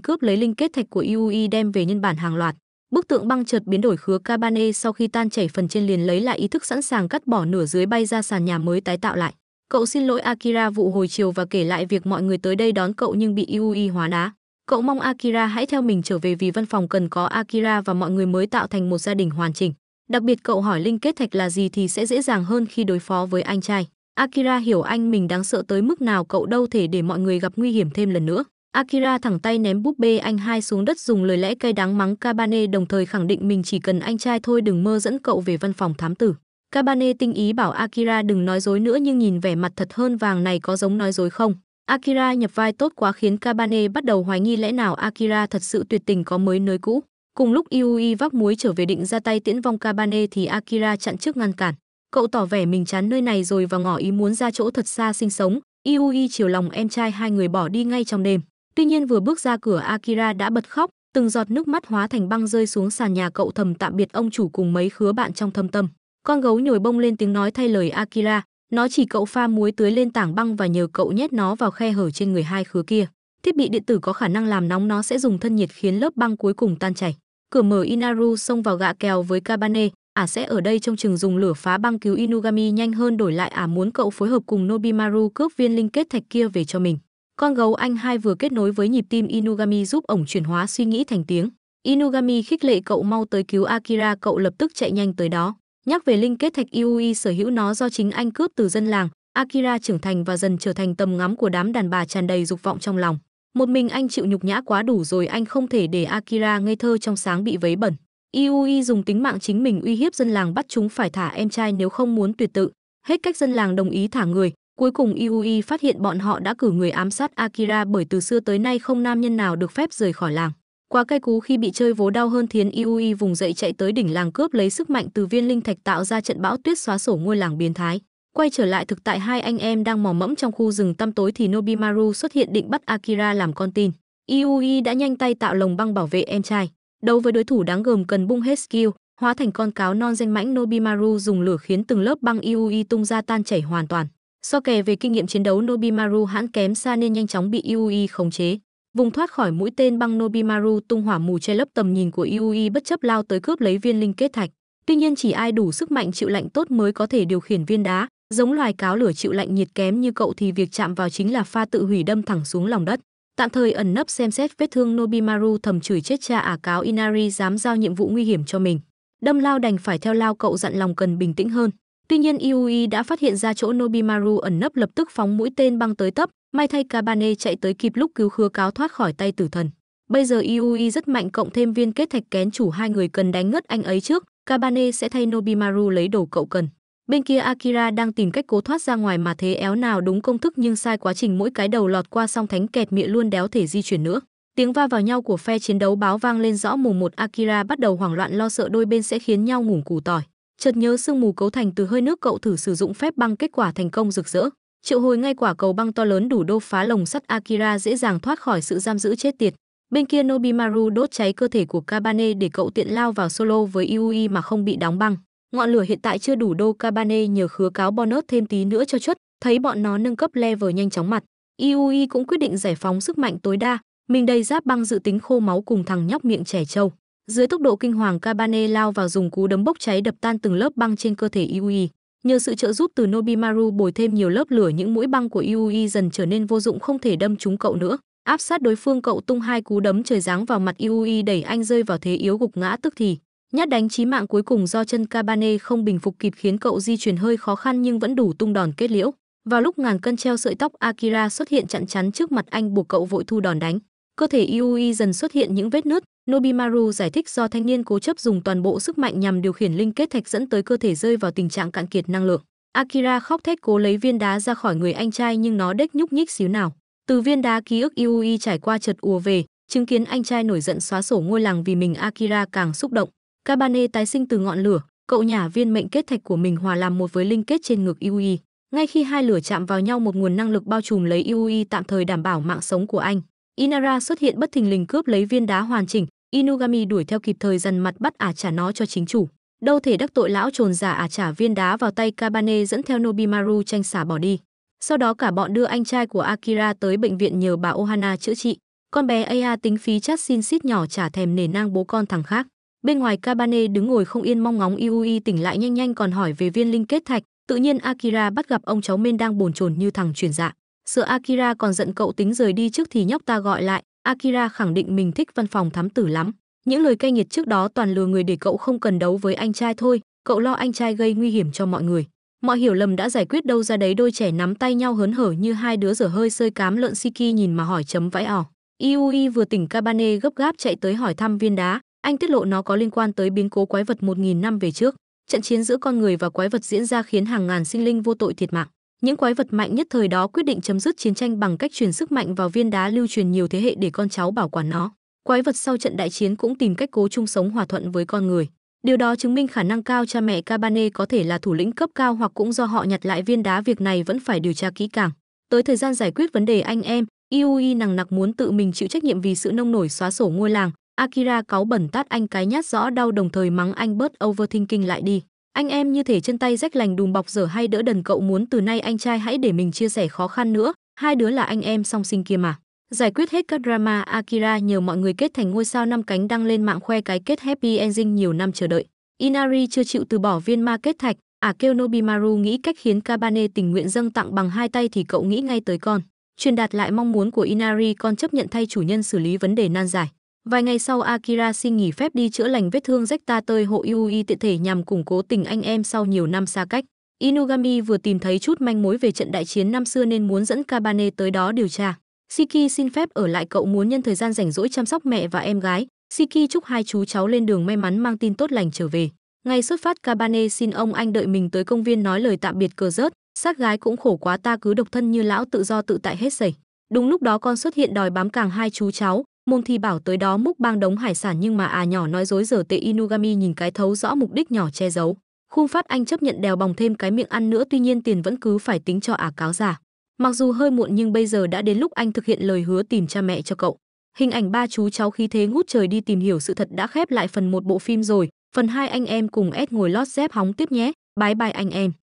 cướp lấy linh kết thạch của Yui đem về nhân bản hàng loạt. Bức tượng băng chợt biến đổi, khứa Kabane sau khi tan chảy phần trên liền lấy lại ý thức, sẵn sàng cắt bỏ nửa dưới bay ra sàn nhà mới tái tạo lại. Cậu xin lỗi Akira vụ hồi chiều và kể lại việc mọi người tới đây đón cậu nhưng bị Yui hóa đá. Cậu mong Akira hãy theo mình trở về vì văn phòng cần có Akira và mọi người mới tạo thành một gia đình hoàn chỉnh. Đặc biệt cậu hỏi linh kết thạch là gì thì sẽ dễ dàng hơn khi đối phó với anh trai. Akira hiểu anh mình đáng sợ tới mức nào, cậu đâu thể để mọi người gặp nguy hiểm thêm lần nữa. Akira thẳng tay ném búp bê anh hai xuống đất, dùng lời lẽ cay đắng mắng Kabane, đồng thời khẳng định mình chỉ cần anh trai thôi, đừng mơ dẫn cậu về văn phòng thám tử. Kabane tinh ý bảo Akira đừng nói dối nữa, nhưng nhìn vẻ mặt thật hơn vàng này có giống nói dối không? Akira nhập vai tốt quá khiến Kabane bắt đầu hoài nghi, lẽ nào Akira thật sự tuyệt tình có mới nới cũ. Cùng lúc Yui vác muối trở về định ra tay tiễn vong Kabane thì Akira chặn trước ngăn cản. Cậu tỏ vẻ mình chán nơi này rồi và ngỏ ý muốn ra chỗ thật xa sinh sống. Yui chiều lòng em trai, hai người bỏ đi ngay trong đêm. Tuy nhiên vừa bước ra cửa Akira đã bật khóc, từng giọt nước mắt hóa thành băng rơi xuống sàn nhà. Cậu thầm tạm biệt ông chủ cùng mấy khứa bạn trong thâm tâm. Con gấu nhồi bông lên tiếng nói thay lời Akira. Nó chỉ cậu pha muối tưới lên tảng băng và nhờ cậu nhét nó vào khe hở trên người hai khứa kia. Thiết bị điện tử có khả năng làm nóng nó sẽ dùng thân nhiệt khiến lớp băng cuối cùng tan chảy. Cửa mở, Inaru xông vào gạ kèo với Kabane. Ả sẽ ở đây trông chừng, dùng lửa phá băng cứu Inugami nhanh hơn, đổi lại Ả muốn cậu phối hợp cùng Nobimaru cướp viên linh kết thạch kia về cho mình. Con gấu anh hai vừa kết nối với nhịp tim Inugami giúp ổng chuyển hóa suy nghĩ thành tiếng. Inugami khích lệ cậu mau tới cứu Akira, cậu lập tức chạy nhanh tới đó. Nhắc về linh kết thạch, Yui sở hữu nó do chính anh cướp từ dân làng. Akira trưởng thành và dần trở thành tầm ngắm của đám đàn bà tràn đầy dục vọng trong lòng. Một mình anh chịu nhục nhã quá đủ rồi, anh không thể để Akira ngây thơ trong sáng bị vấy bẩn. Yui dùng tính mạng chính mình uy hiếp dân làng, bắt chúng phải thả em trai nếu không muốn tuyệt tự. Hết cách, dân làng đồng ý thả người. Cuối cùng Yui phát hiện bọn họ đã cử người ám sát Akira, bởi từ xưa tới nay không nam nhân nào được phép rời khỏi làng. Quá cay cú khi bị chơi vố đau hơn khiến Yui vùng dậy chạy tới đỉnh làng cướp lấy sức mạnh từ viên linh thạch, tạo ra trận bão tuyết xóa sổ ngôi làng biến thái. Quay trở lại thực tại, hai anh em đang mò mẫm trong khu rừng tăm tối thì Nobimaru xuất hiện định bắt Akira làm con tin. Yui đã nhanh tay tạo lồng băng bảo vệ em trai. Đấu với đối thủ đáng gờm cần bung hết skill, hóa thành con cáo non danh mãnh, Nobimaru dùng lửa khiến từng lớp băng Yui tung ra tan chảy hoàn toàn. So kè về kinh nghiệm chiến đấu, Nobimaru hãn kém xa nên nhanh chóng bị Yui khống chế. Vùng thoát khỏi mũi tên băng, Nobimaru tung hỏa mù che lấp tầm nhìn của Yui, bất chấp lao tới cướp lấy viên linh kết thạch. Tuy nhiên chỉ ai đủ sức mạnh chịu lạnh tốt mới có thể điều khiển viên đá. Giống loài cáo lửa chịu lạnh nhiệt kém như cậu thì việc chạm vào chính là pha tự hủy, đâm thẳng xuống lòng đất. Tạm thời ẩn nấp xem xét vết thương, Nobimaru thầm chửi chết cha ả cáo Inari dám giao nhiệm vụ nguy hiểm cho mình. Đâm lao đành phải theo lao, cậu dặn lòng cần bình tĩnh hơn. Tuy nhiên Yui đã phát hiện ra chỗ Nobimaru ẩn nấp, lập tức phóng mũi tên băng tới tấp. May thay Kabane chạy tới kịp lúc cứu khứa cáo thoát khỏi tay tử thần. Bây giờ Yui rất mạnh, cộng thêm viên kết thạch kén chủ, hai người cần đánh ngất anh ấy trước. Kabane sẽ thay Nobimaru lấy đồ cậu cần. Bên kia Akira đang tìm cách cố thoát ra ngoài mà thế éo nào đúng công thức nhưng sai quá trình, mỗi cái đầu lọt qua song thánh kẹt miệng luôn, đéo thể di chuyển nữa. Tiếng va vào nhau của phe chiến đấu báo vang lên rõ mồn một. Akira bắt đầu hoảng loạn, lo sợ đôi bên sẽ khiến nhau ngủm củ tỏi. Chợt nhớ sương mù cấu thành từ hơi nước, cậu thử sử dụng phép băng, kết quả thành công rực rỡ. Triệu hồi ngay quả cầu băng to lớn đủ đô phá lồng sắt, Akira dễ dàng thoát khỏi sự giam giữ chết tiệt. Bên kia Nobimaru đốt cháy cơ thể của Kabane để cậu tiện lao vào solo với Yui mà không bị đóng băng. Ngọn lửa hiện tại chưa đủ đô, Kabane nhờ khứa cáo bonus thêm tí nữa cho chất, thấy bọn nó nâng cấp level nhanh chóng mặt. Yui cũng quyết định giải phóng sức mạnh tối đa, mình đầy giáp băng dự tính khô máu cùng thằng nhóc miệng trẻ trâu. Dưới tốc độ kinh hoàng, Kabane lao vào dùng cú đấm bốc cháy đập tan từng lớp băng trên cơ thể Yui. Nhờ sự trợ giúp từ Nobimaru bồi thêm nhiều lớp lửa, những mũi băng của Yui dần trở nên vô dụng, không thể đâm trúng cậu nữa. Áp sát đối phương, cậu tung hai cú đấm trời giáng vào mặt Yui, đẩy anh rơi vào thế yếu, gục ngã tức thì. Nhát đánh chí mạng cuối cùng do chân Kabane không bình phục kịp khiến cậu di chuyển hơi khó khăn, nhưng vẫn đủ tung đòn kết liễu. Vào lúc ngàn cân treo sợi tóc, Akira xuất hiện chặn chắn trước mặt anh, buộc cậu vội thu đòn đánh. Cơ thể Yui dần xuất hiện những vết nứt. Nobimaru giải thích do thanh niên cố chấp dùng toàn bộ sức mạnh nhằm điều khiển linh kết thạch, dẫn tới cơ thể rơi vào tình trạng cạn kiệt năng lượng. Akira khóc thét cố lấy viên đá ra khỏi người anh trai nhưng nó đếch nhúc nhích xíu nào. Từ viên đá, ký ức Yui trải qua chợt ùa về, chứng kiến anh trai nổi giận xóa sổ ngôi làng vì mình, Akira càng xúc động. Kabane tái sinh từ ngọn lửa, cậu nhả viên mệnh kết thạch của mình hòa làm một với linh kết trên ngực Yui. Ngay khi hai lửa chạm vào nhau, một nguồn năng lực bao trùm lấy Yui, tạm thời đảm bảo mạng sống của anh. Inari xuất hiện bất thình lình cướp lấy viên đá hoàn chỉnh, Inugami đuổi theo kịp thời dằn mặt bắt ả trả nó cho chính chủ. Đâu thể đắc tội lão trồn giả, ả trả viên đá vào tay Kabane, dẫn theo Nobimaru tranh xả bỏ đi. Sau đó cả bọn đưa anh trai của Akira tới bệnh viện nhờ bà Ohana chữa trị. Con bé Aya tính phí chát xin xít nhỏ, trả thèm nể nang bố con thằng khác. Bên ngoài Kabane đứng ngồi không yên mong ngóng Yui tỉnh lại nhanh nhanh, còn hỏi về viên linh kết thạch. Tự nhiên Akira bắt gặp ông cháu Mên đang bồn chồn như thằng chuyển dạ. Sợ Akira còn giận, cậu tính rời đi trước thì nhóc ta gọi lại. Akira khẳng định mình thích văn phòng thám tử lắm. Những lời cay nghiệt trước đó toàn lừa người để cậu không cần đấu với anh trai thôi. Cậu lo anh trai gây nguy hiểm cho mọi người. Mọi hiểu lầm đã giải quyết đâu ra đấy, đôi trẻ nắm tay nhau hớn hở như hai đứa dở hơi sơi cám lợn. Shiki nhìn mà hỏi chấm vãi ỏ. Yui vừa tỉnh, Kabane gấp gáp chạy tới hỏi thăm viên đá. Anh tiết lộ nó có liên quan tới biến cố quái vật 1000 năm về trước. Trận chiến giữa con người và quái vật diễn ra khiến hàng ngàn sinh linh vô tội thiệt mạng. Những quái vật mạnh nhất thời đó quyết định chấm dứt chiến tranh bằng cách truyền sức mạnh vào viên đá, lưu truyền nhiều thế hệ để con cháu bảo quản nó. Quái vật sau trận đại chiến cũng tìm cách cố chung sống hòa thuận với con người. Điều đó chứng minh khả năng cao cha mẹ Kabane có thể là thủ lĩnh cấp cao hoặc cũng do họ nhặt lại viên đá. Việc này vẫn phải điều tra kỹ càng. Tới thời gian giải quyết vấn đề anh em, Yui nằng nặc muốn tự mình chịu trách nhiệm vì sự nông nổi xóa sổ ngôi làng. Akira cáu bẩn tát anh cái nhát rõ đau, đồng thời mắng anh bớt overthinking lại đi. Anh em như thể chân tay rách lành đùm bọc dở hay đỡ đần. Cậu muốn từ nay anh trai hãy để mình chia sẻ khó khăn nữa. Hai đứa là anh em song sinh kia mà. Giải quyết hết các drama, Akira nhờ mọi người kết thành ngôi sao 5 cánh, đăng lên mạng khoe cái kết happy ending nhiều năm chờ đợi. Inari chưa chịu từ bỏ viên ma kết thạch, kêu Nobimaru nghĩ cách khiến Kabane tình nguyện dâng tặng bằng 2 tay thì cậu nghĩ ngay tới con. Truyền đạt lại mong muốn của Inari, con chấp nhận thay chủ nhân xử lý vấn đề nan giải. Vài ngày sau, Akira xin nghỉ phép đi chữa lành vết thương rách ta tơi hộ Yui tiện thể nhằm củng cố tình anh em sau nhiều năm xa cách. Inugami vừa tìm thấy chút manh mối về trận đại chiến năm xưa nên muốn dẫn Kabane tới đó điều tra. Shiki xin phép ở lại, cậu muốn nhân thời gian rảnh rỗi chăm sóc mẹ và em gái. Shiki chúc hai chú cháu lên đường may mắn mang tin tốt lành trở về. Ngày xuất phát, Kabane xin ông anh đợi mình tới công viên nói lời tạm biệt cờ rớt. Sát gái cũng khổ quá, ta cứ độc thân như lão, tự do tự tại hết sẩy. Đúng lúc đó con xuất hiện đòi bám càng hai chú cháu. Môn thì bảo tới đó múc bang đống hải sản nhưng mà nhỏ nói dối dở tệ. Inugami nhìn cái thấu rõ mục đích nhỏ che giấu. Khung phát anh chấp nhận đèo bòng thêm cái miệng ăn nữa, tuy nhiên tiền vẫn cứ phải tính cho cáo già. Mặc dù hơi muộn nhưng bây giờ đã đến lúc anh thực hiện lời hứa tìm cha mẹ cho cậu. Hình ảnh ba chú cháu khí thế ngút trời đi tìm hiểu sự thật đã khép lại phần 1 bộ phim rồi. Phần 2 anh em cùng S ngồi lót dép hóng tiếp nhé. Bye bye anh em.